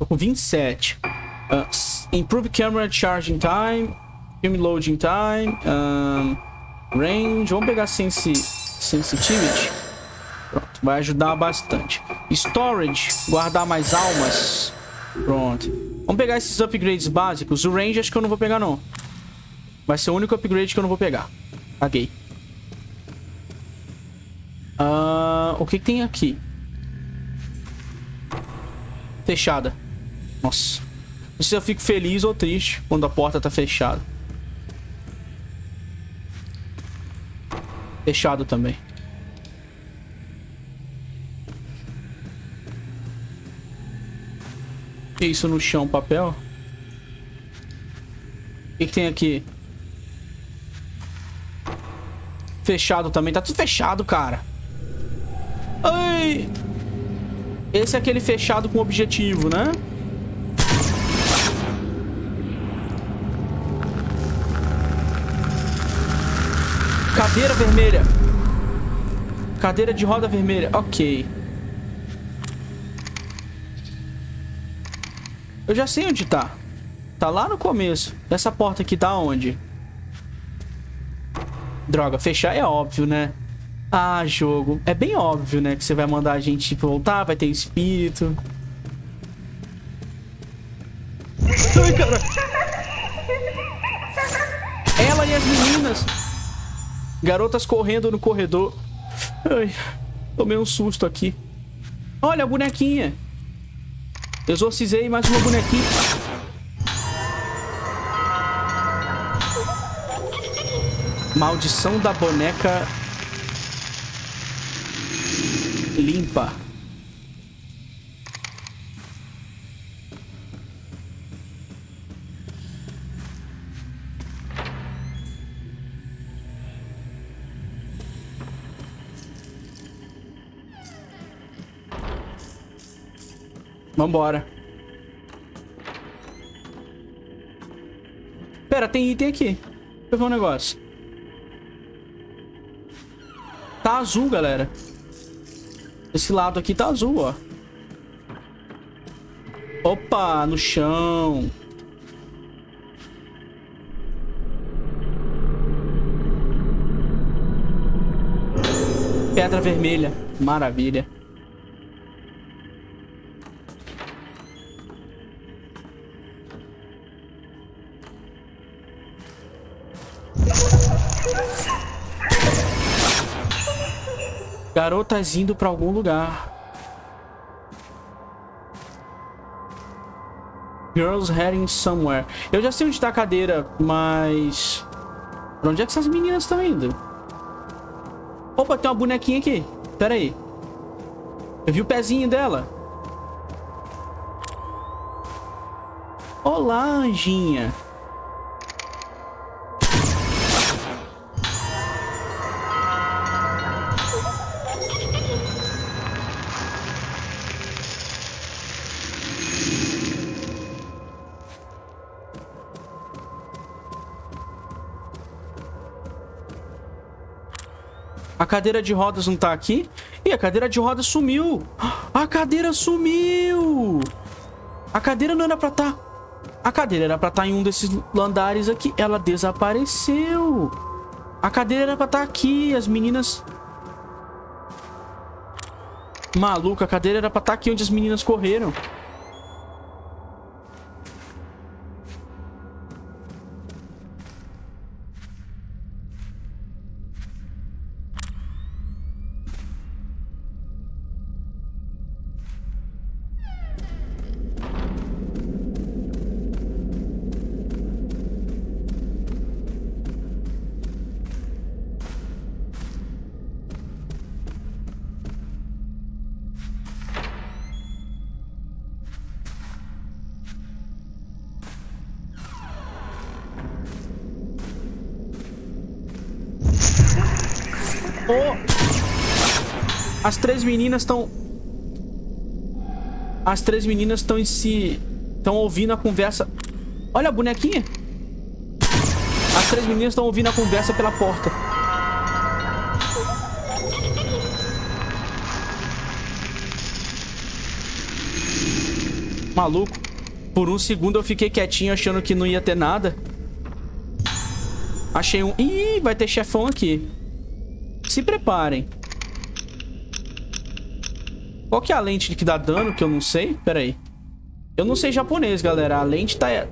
Tô com vinte e sete. Uh, improve camera charging time. Film loading time. Uh, range. Vamos pegar sensi sensitivity. Pronto. Vai ajudar bastante. Storage. Guardar mais almas. Pronto. Vamos pegar esses upgrades básicos. O range acho que eu não vou pegar, não. Vai ser o único upgrade que eu não vou pegar. Caguei. Uh, o que, que tem aqui? Fechada. Nossa. Não sei se eu fico feliz ou triste quando a porta tá fechada. Fechado também. Que isso no chão, papel? que, que tem aqui? Fechado também. Tá tudo fechado, cara. Ai! Esse é aquele fechado com objetivo, né? Cadeira vermelha. Cadeira de roda vermelha. Ok. Eu já sei onde tá. Tá lá no começo. Essa porta aqui tá onde? Droga, fechar é óbvio, né? Ah, jogo. É bem óbvio, né? Que você vai mandar a gente voltar, vai ter espírito. Ai, cara. Ela e as meninas. Garotas correndo no corredor. Ai, tomei um susto aqui. Olha a bonequinha. Exorcizei mais uma bonequinha. Maldição da boneca limpa. Vambora. Pera, tem item aqui. Deixa eu ver um negócio. Tá azul, galera. Esse lado aqui tá azul, ó. Opa, no chão. Pedra vermelha. Maravilha. Garotas indo pra algum lugar. Girls heading somewhere. Eu já sei onde tá a cadeira, mas... pra onde é que essas meninas estão indo? Opa, tem uma bonequinha aqui. Pera aí. Eu vi o pezinho dela. Olá, anjinha. A cadeira de rodas não tá aqui. E a cadeira de rodas sumiu. A cadeira sumiu. A cadeira não era pra tá. A cadeira era pra tá em um desses andares aqui. Ela desapareceu. A cadeira era pra tá aqui. As meninas... Maluca, a cadeira era pra tá aqui onde as meninas correram. As três meninas estão... As três meninas estão em si... Estão ouvindo a conversa... Olha a bonequinha! As três meninas estão ouvindo a conversa pela porta. Maluco. Por um segundo eu fiquei quietinho achando que não ia ter nada. Achei um... Ih, vai ter chefão aqui. Se preparem. Qual que é a lente que dá dano, que eu não sei? Pera aí. Eu não sei japonês, galera. A lente tá... Eu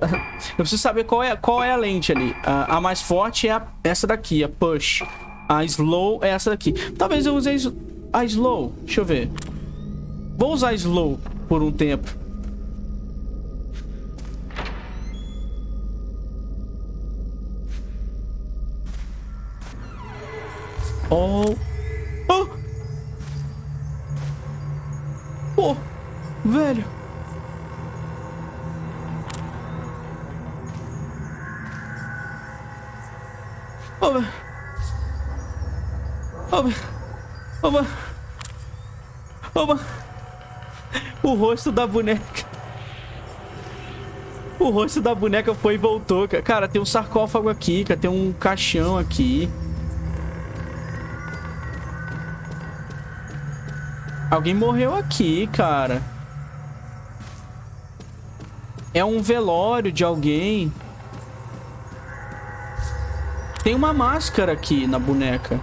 preciso saber qual é, qual é a lente ali. A, a mais forte é a, essa daqui, a push. A slow é essa daqui. Talvez eu usei a slow. Deixa eu ver. Vou usar a slow por um tempo. Oh... Oh! Pô, velho. Oba! Oba! Oba! Oba! O rosto da boneca. O rosto da boneca foi e voltou, cara. Cara, tem um sarcófago aqui, cara. Tem um caixão aqui. Alguém morreu aqui, cara. É um velório de alguém. Tem uma máscara aqui na boneca.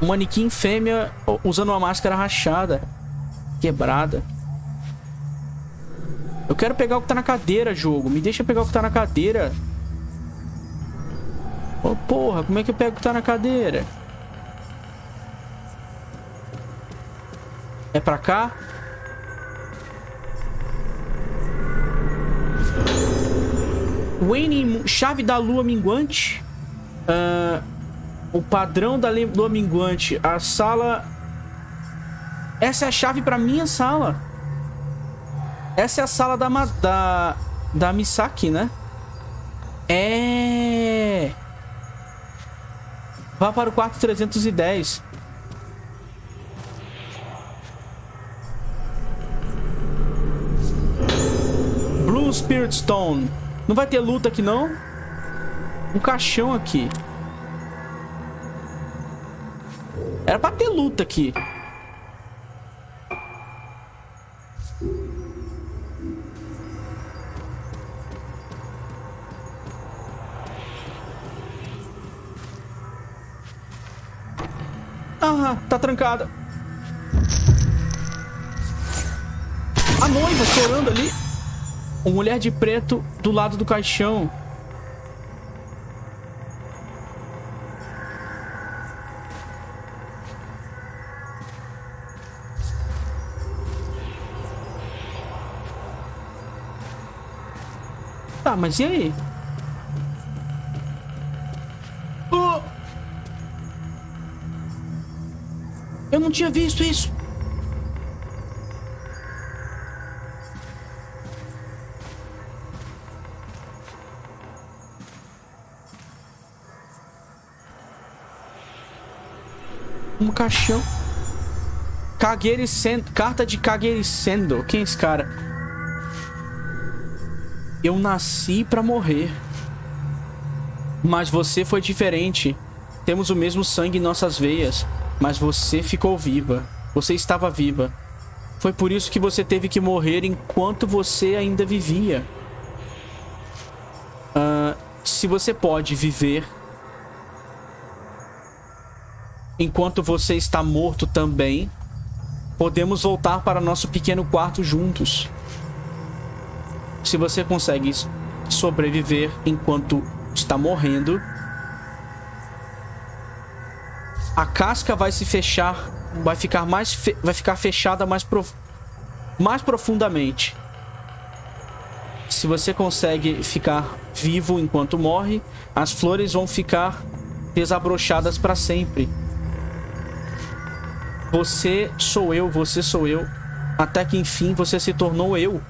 Um manequim fêmea usando uma máscara rachada, quebrada. Eu quero pegar o que tá na cadeira, jogo. Me deixa pegar o que tá na cadeira. Oh, porra, como é que eu pego o que tá na cadeira? É pra cá? Waning, chave da lua minguante. Uh, o padrão da lua minguante. A sala... Essa é a chave pra minha sala. Essa é a sala da... Da, da Misaki, né? É... Vá para o quarto trezentos e dez. Blue Spirit Stone. Não vai ter luta aqui, não? Um caixão aqui. Era pra ter luta aqui. Ah, tá trancada. A noiva chorando ali. Uma mulher de preto do lado do caixão. Tá, mas e aí? Oh! Eu não tinha visto isso. Um caixão. Kageri Sendo. Carta de Kageri Sendo. Quem é esse cara? Eu nasci pra morrer. Mas você foi diferente. Temos o mesmo sangue em nossas veias. Mas você ficou viva. Você estava viva. Foi por isso que você teve que morrer enquanto você ainda vivia. Uh, se você pode viver... Enquanto você está morto também, podemos voltar para nosso pequeno quarto juntos. Se você consegue sobreviver enquanto está morrendo, a casca vai se fechar, vai ficar mais, fe- vai ficar fechada mais, prof- mais profundamente. Se você consegue ficar vivo enquanto morre, as flores vão ficar desabrochadas para sempre. Você sou eu, você sou eu. Até que enfim você se tornou eu.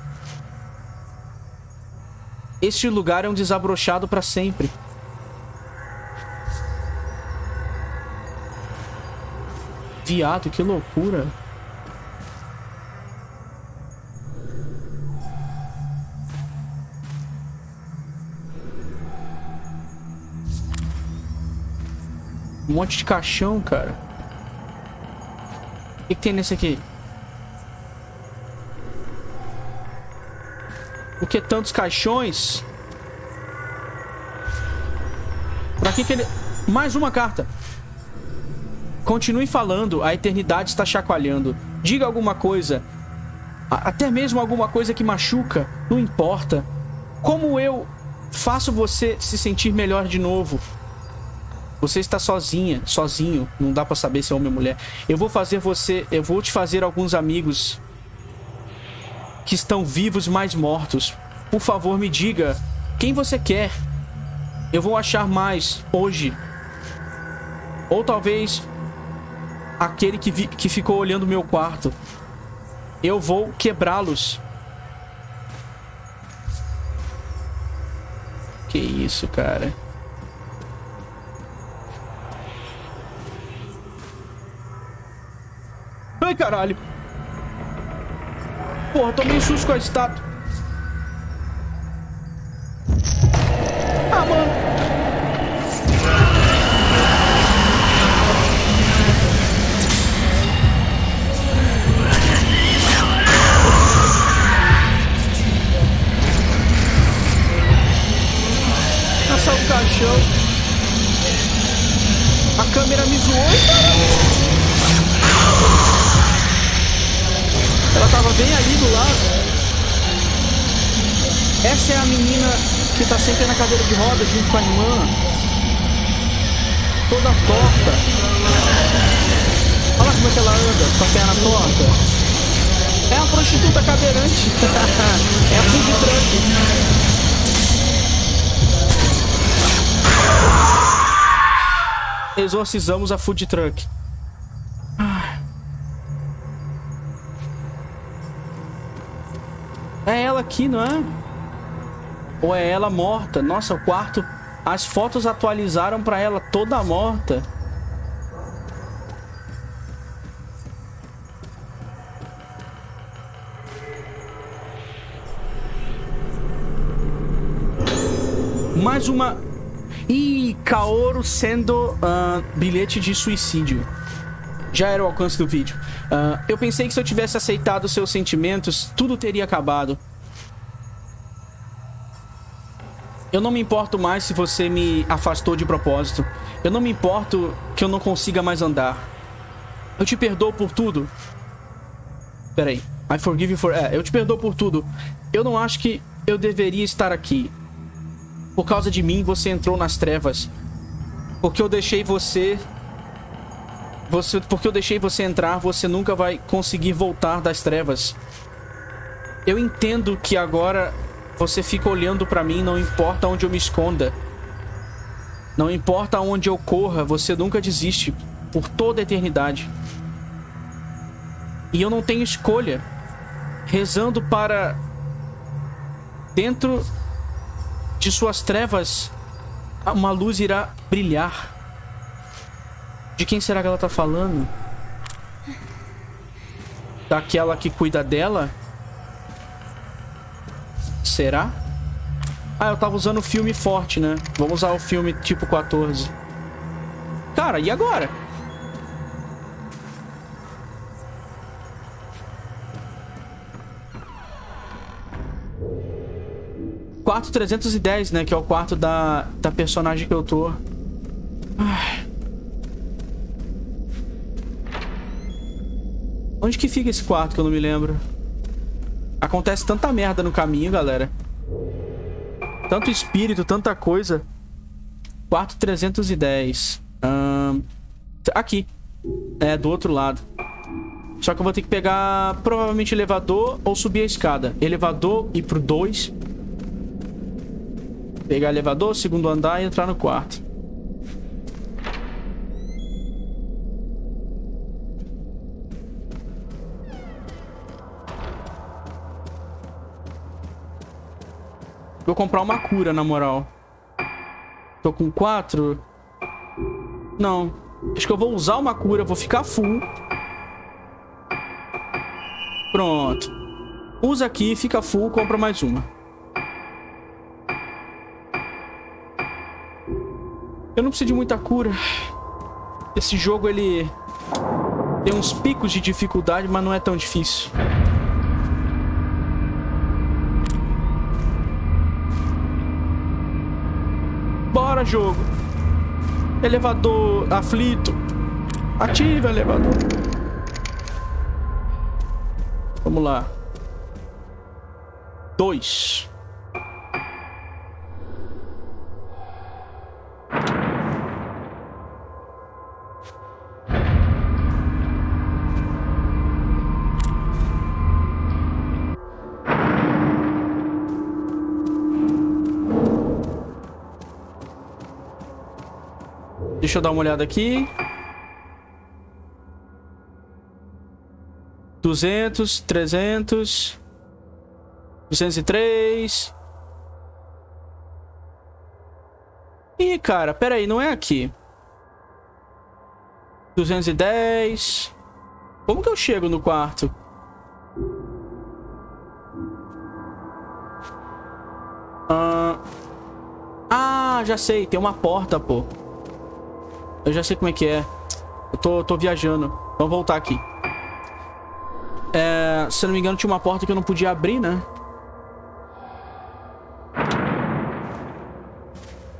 Este lugar é um desabrochado para sempre. Viado, que loucura. Um monte de caixão, cara. O que, que tem nesse aqui? Por que tantos caixões? Pra que que ele... Mais uma carta. Continue falando. A eternidade está chacoalhando. Diga alguma coisa. A- até mesmo alguma coisa que machuca. Não importa. Como eu faço você se sentir melhor de novo? Você está sozinha, sozinho. Não dá pra saber se é homem ou mulher. Eu vou fazer você... Eu vou te fazer alguns amigos que estão vivos, mas mortos. Por favor, me diga quem você quer. Eu vou achar mais hoje. Ou talvez aquele que, vi, que ficou olhando meu quarto. Eu vou quebrá-los. Que isso, cara. Ai, caralho. Porra, tomei um susto com a estátua. Ah, mano. Passar o caixão. A câmera me zoou, caralho. Ela tava bem ali do lado. Essa é a menina que tá sempre na cadeira de roda junto com a irmã. Toda torta. Olha lá como é que ela anda, com a perna torta. É a prostituta cadeirante. É a food truck. Exorcizamos a food truck. É ela aqui, não é? Ou é ela morta? Nossa, o quarto... As fotos atualizaram pra ela toda morta. Mais uma... Ih, Kaoru Sendo uh, bilhete de suicídio. Já era o alcance do vídeo. Uh, eu pensei que se eu tivesse aceitado seus sentimentos, tudo teria acabado. Eu não me importo mais se você me afastou de propósito. Eu não me importo que eu não consiga mais andar. Eu te perdoo por tudo. Peraí. I forgive you for... É, eu te perdoo por tudo. Eu não acho que eu deveria estar aqui. Por causa de mim, você entrou nas trevas. Porque eu deixei você... Você, porque eu deixei você entrar, você nunca vai conseguir voltar das trevas. Eu entendo que agora você fica olhando pra mim, não importa onde eu me esconda. Não importa onde eu corra, você nunca desiste, por toda a eternidade. E eu não tenho escolha. Rezando para... Dentro de suas trevas, uma luz irá brilhar. De quem será que ela tá falando? Daquela que cuida dela? Será? Ah, eu tava usando o filme forte, né? Vamos usar o filme tipo quatorze. Cara, e agora? Quarto trezentos e dez, né? Que é o quarto da, da personagem que eu tô. Ai... Onde que fica esse quarto que eu não me lembro? Acontece tanta merda no caminho, galera. Tanto espírito, tanta coisa. Quarto trezentos e dez. Hum, aqui. É, do outro lado. Só que eu vou ter que pegar, provavelmente, elevador ou subir a escada. Elevador, ir pro dois. Pegar elevador, segundo andar e entrar no quarto. Vou comprar uma cura, na moral. Tô com quatro. Não. Acho que eu vou usar uma cura. Vou ficar full. Pronto. Usa aqui, fica full, compra mais uma. Eu não preciso de muita cura. Esse jogo, ele... Tem uns picos de dificuldade, mas não é tão difícil. Bora, jogo. Elevador aflito. Ativa elevador. Vamos lá. Dois. Deixa eu dar uma olhada aqui. duzentos, trezentos, duzentos e três. Ih, cara, pera aí, não é aqui. duzentos e dez, Como que eu chego no quarto? Ah, ah já sei. Tem uma porta, pô. Eu já sei como é que é. Eu tô, tô viajando. Vamos voltar aqui. É, se eu não me engano, tinha uma porta que eu não podia abrir, né?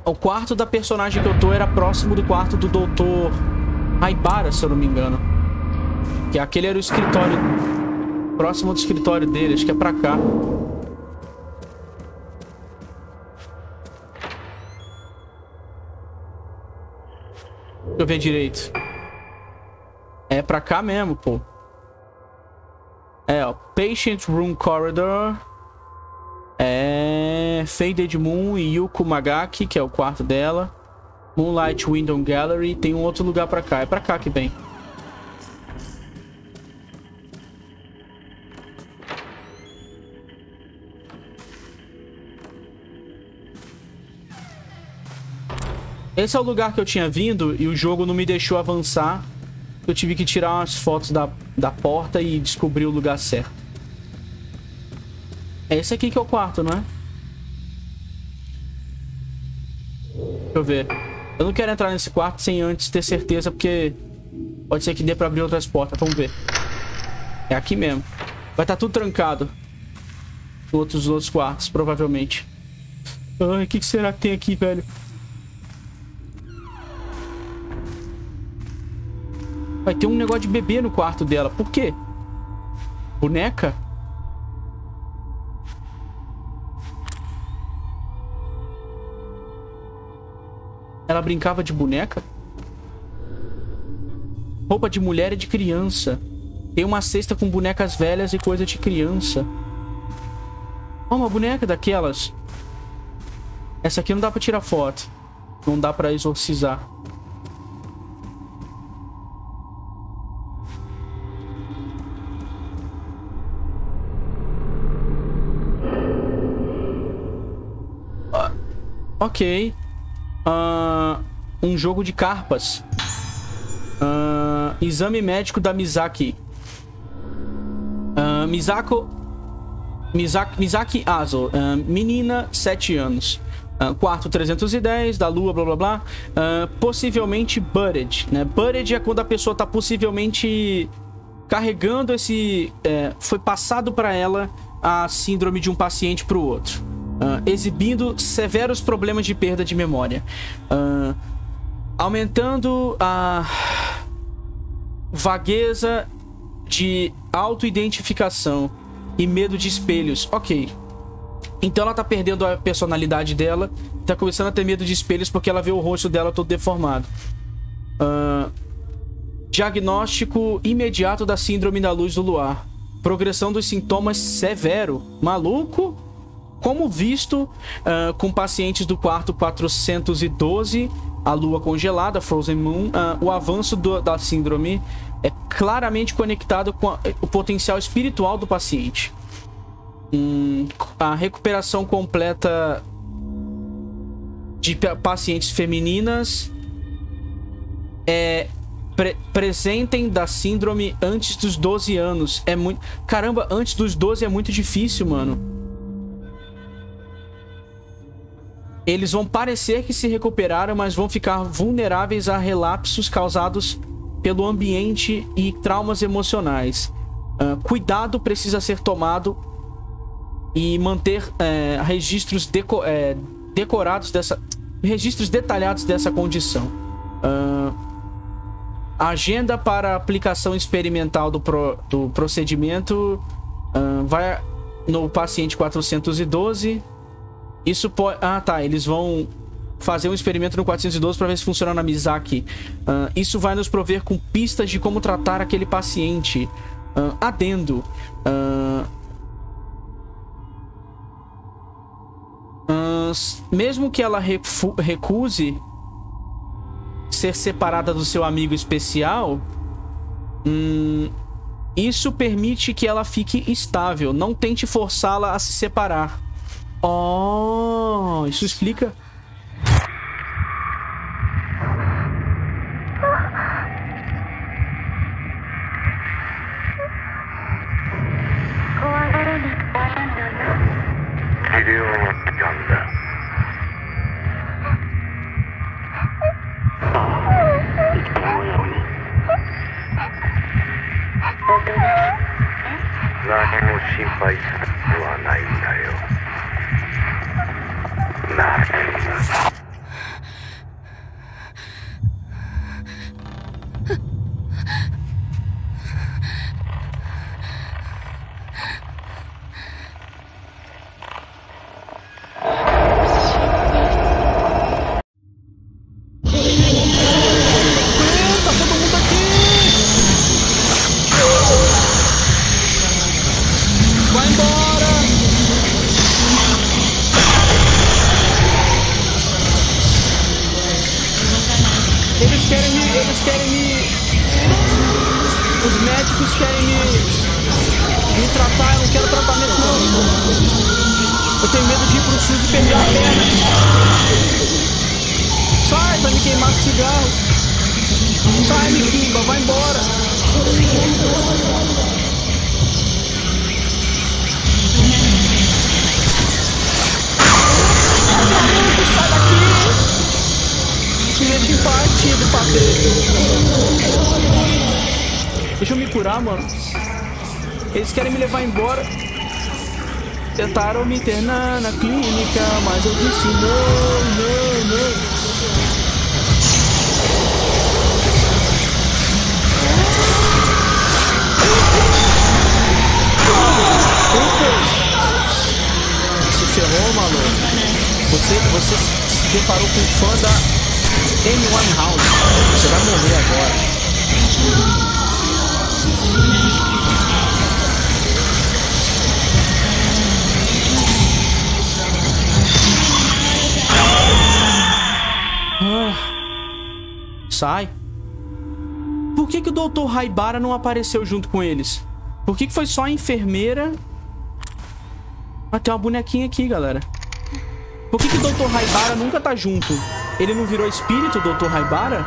O quarto da personagem que eu tô era próximo do quarto do doutor Haibara, se eu não me engano. Que aquele era o escritório. Próximo do escritório dele. Acho que é pra cá. Deixa eu ver direito. É pra cá mesmo, pô. É, ó. Patient Room Corridor. É... Faded Moon e Yuko Magaki, que é o quarto dela. Moonlight Window Gallery. Tem um outro lugar pra cá. É pra cá que vem. Esse é o lugar que eu tinha vindo e o jogo não me deixou avançar. Eu tive que tirar umas fotos da, da porta e descobrir o lugar certo. É esse aqui que é o quarto, não é? Deixa eu ver. Eu não quero entrar nesse quarto sem antes ter certeza, porque pode ser que dê pra abrir outras portas. Vamos ver. É aqui mesmo. Vai estar tudo trancado. Outros outros quartos, provavelmente. Ai, o que será que tem aqui, velho? Vai ter um negócio de bebê no quarto dela. Por quê? Boneca? Ela brincava de boneca? Roupa de mulher e de criança. Tem uma cesta com bonecas velhas e coisa de criança. Oh, uma boneca daquelas. Essa aqui não dá pra tirar foto. Não dá pra exorcizar. Ok. Uh, um jogo de carpas. Uh, exame médico da Misaki. Uh, Misako... Misaki, Misaki Azo. Uh, menina, sete anos. Uh, quarto trezentos e dez, da lua, blá blá blá. Uh, possivelmente buried, né? Buried é quando a pessoa tá possivelmente carregando esse... É, foi passado pra ela a síndrome de um paciente pro outro. Uh, exibindo severos problemas de perda de memória, uh, aumentando a vagueza de autoidentificação e medo de espelhos. Ok. Então ela tá perdendo a personalidade dela, tá começando a ter medo de espelhos porque ela vê o rosto dela todo deformado. Uh, diagnóstico imediato da síndrome da luz do luar. Progressão dos sintomas severo. Maluco? Como visto uh, com pacientes do quarto quatrocentos e doze, a lua congelada, Frozen Moon, uh, o avanço do, da síndrome é claramente conectado com a, o potencial espiritual do paciente. Hum, a recuperação completa de pacientes femininas é pre presentem da síndrome antes dos doze anos. É muito... Caramba, antes dos doze é muito difícil, mano. Eles vão parecer que se recuperaram, mas vão ficar vulneráveis a relapsos causados pelo ambiente e traumas emocionais. Uh, cuidado precisa ser tomado e manter uh, registros deco uh, decorados dessa... registros detalhados dessa condição. Uh, agenda para aplicação experimental do, pro do procedimento uh, vai no paciente quatrocentos e doze... Isso pode... Ah, tá. Eles vão fazer um experimento no quatrocentos e doze para ver se funciona na Misaki. Uh, isso vai nos prover com pistas de como tratar aquele paciente. Uh, adendo. Uh... Uh, mesmo que ela refu recuse ser separada do seu amigo especial... Hum, isso permite que ela fique estável. Não tente forçá-la a se separar. Oh, isso explica. Tentaram me internar na clínica, mas eu disse não, não, não. Você ferrou, maluco. Você, você se deparou com um fã da M um House. Você vai morrer agora. Sai. Por que que o doutor Haibara não apareceu junto com eles? Por que que foi só a enfermeira? Ah, tem uma bonequinha aqui, galera. Por que que o doutor Haibara nunca tá junto? Ele não virou espírito, doutor Haibara?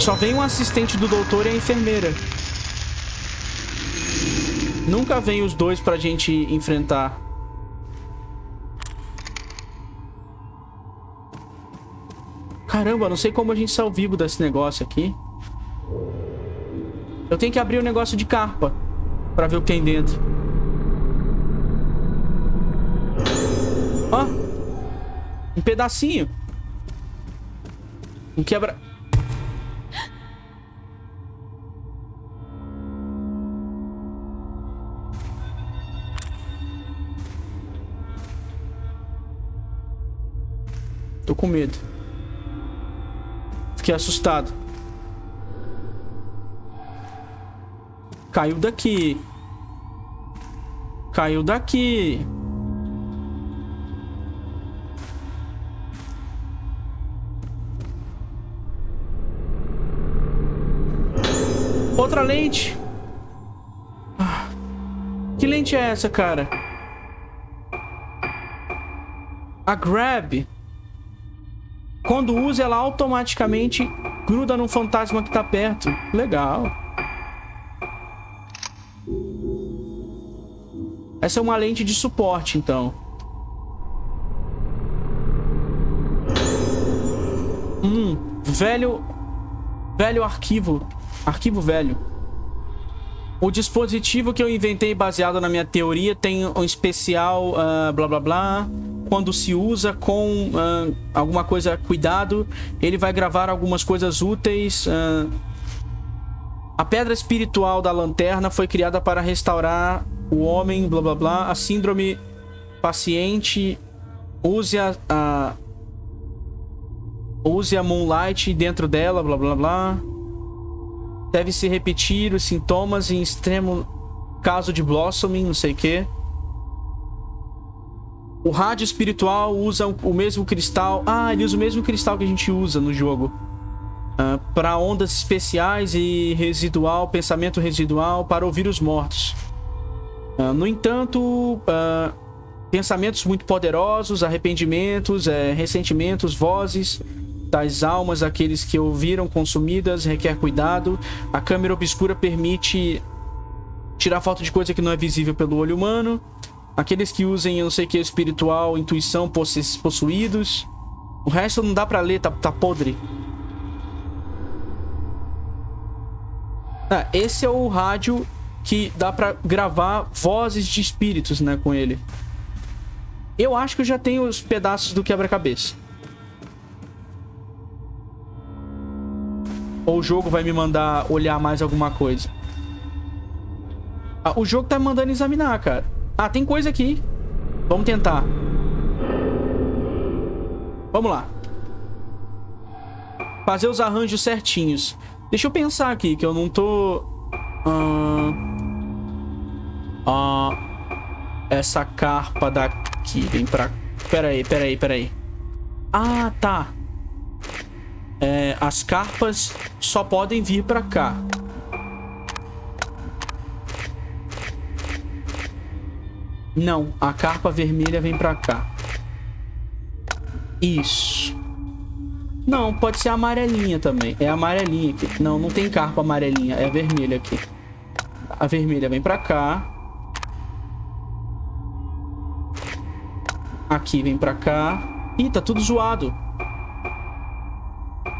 Só vem um assistente do doutor e a enfermeira. Nunca vem os dois pra gente enfrentar. Caramba, não sei como a gente sai ao vivo desse negócio aqui. Eu tenho que abrir o um negócio de carpa pra ver o que tem dentro. Ó, um pedacinho. Um quebra... Tô com medo. Fiquei assustado. Caiu daqui. Caiu daqui. Outra lente. Ah, que lente é essa, cara? A grab. Quando usa, ela automaticamente gruda no fantasma que tá perto. Legal. Essa é uma lente de suporte, então. Hum, velho... Velho arquivo. Arquivo velho. O dispositivo que eu inventei baseado na minha teoria tem um especial... Uh, blá, blá, blá... Quando se usa com uh, alguma coisa, cuidado, ele vai gravar algumas coisas úteis. Uh. A pedra espiritual da lanterna foi criada para restaurar o homem, blá blá blá. A síndrome paciente, use a, a, use a Moonlight dentro dela, blá blá blá. Deve se repetir os sintomas em extremo caso de blossoming, não sei o que. O rádio espiritual usa o mesmo cristal... Ah, ele usa o mesmo cristal que a gente usa no jogo. Uh, para ondas especiais e residual, pensamento residual, para ouvir os mortos. Uh, no entanto, uh, pensamentos muito poderosos, arrependimentos, é, ressentimentos, vozes... Das almas daqueles que ouviram consumidas, requer cuidado. A câmera obscura permite tirar foto de coisa que não é visível pelo olho humano. Aqueles que usem, eu não sei o que, espiritual, intuição, possuídos. O resto não dá pra ler, tá, tá podre. Ah, esse é o rádio que dá pra gravar vozes de espíritos, né, com ele. Eu acho que eu já tenho os pedaços do quebra-cabeça. Ou o jogo vai me mandar olhar mais alguma coisa. Ah, o jogo tá me mandando examinar, cara. Ah, tem coisa aqui. Vamos tentar. Vamos lá. Fazer os arranjos certinhos. Deixa eu pensar aqui, que eu não tô... Ah... Ah... Essa carpa daqui. Vem pra... Pera aí, pera aí, pera aí. Ah, tá. É, as carpas só podem vir pra cá. Não, a carpa vermelha vem pra cá. Isso. Não, pode ser amarelinha também. É amarelinha aqui. Não, não tem carpa amarelinha. É a vermelha aqui. A vermelha vem pra cá. Aqui vem pra cá. Ih, tá tudo zoado.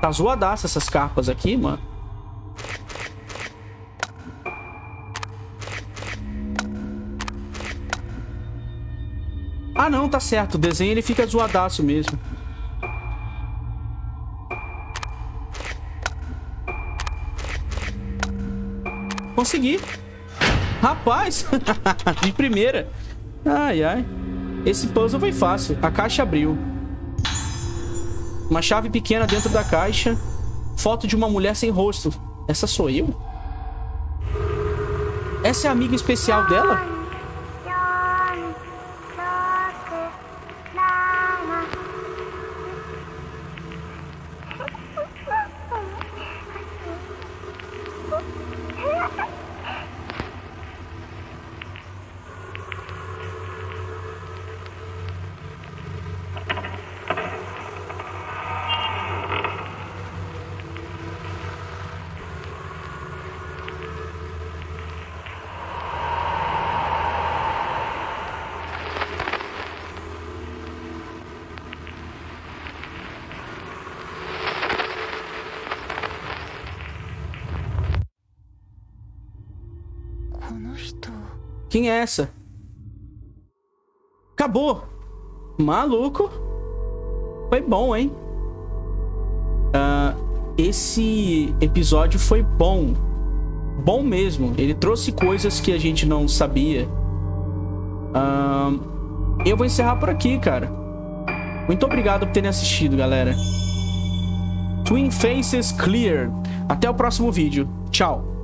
Tá zoadaça essas carpas aqui, mano. Ah, não, tá certo. O desenho ele fica zoadaço mesmo. Consegui. Rapaz. De primeira. Ai, ai. Esse puzzle foi fácil. A caixa abriu. Uma chave pequena dentro da caixa. Foto de uma mulher sem rosto. Essa sou eu? Essa é a amiga especial dela? Quem é essa? Acabou! Maluco! Foi bom, hein? Uh, esse episódio foi bom. Bom mesmo. Ele trouxe coisas que a gente não sabia. Uh, eu vou encerrar por aqui, cara. Muito obrigado por terem assistido, galera. Twin Faces Clear. Até o próximo vídeo. Tchau.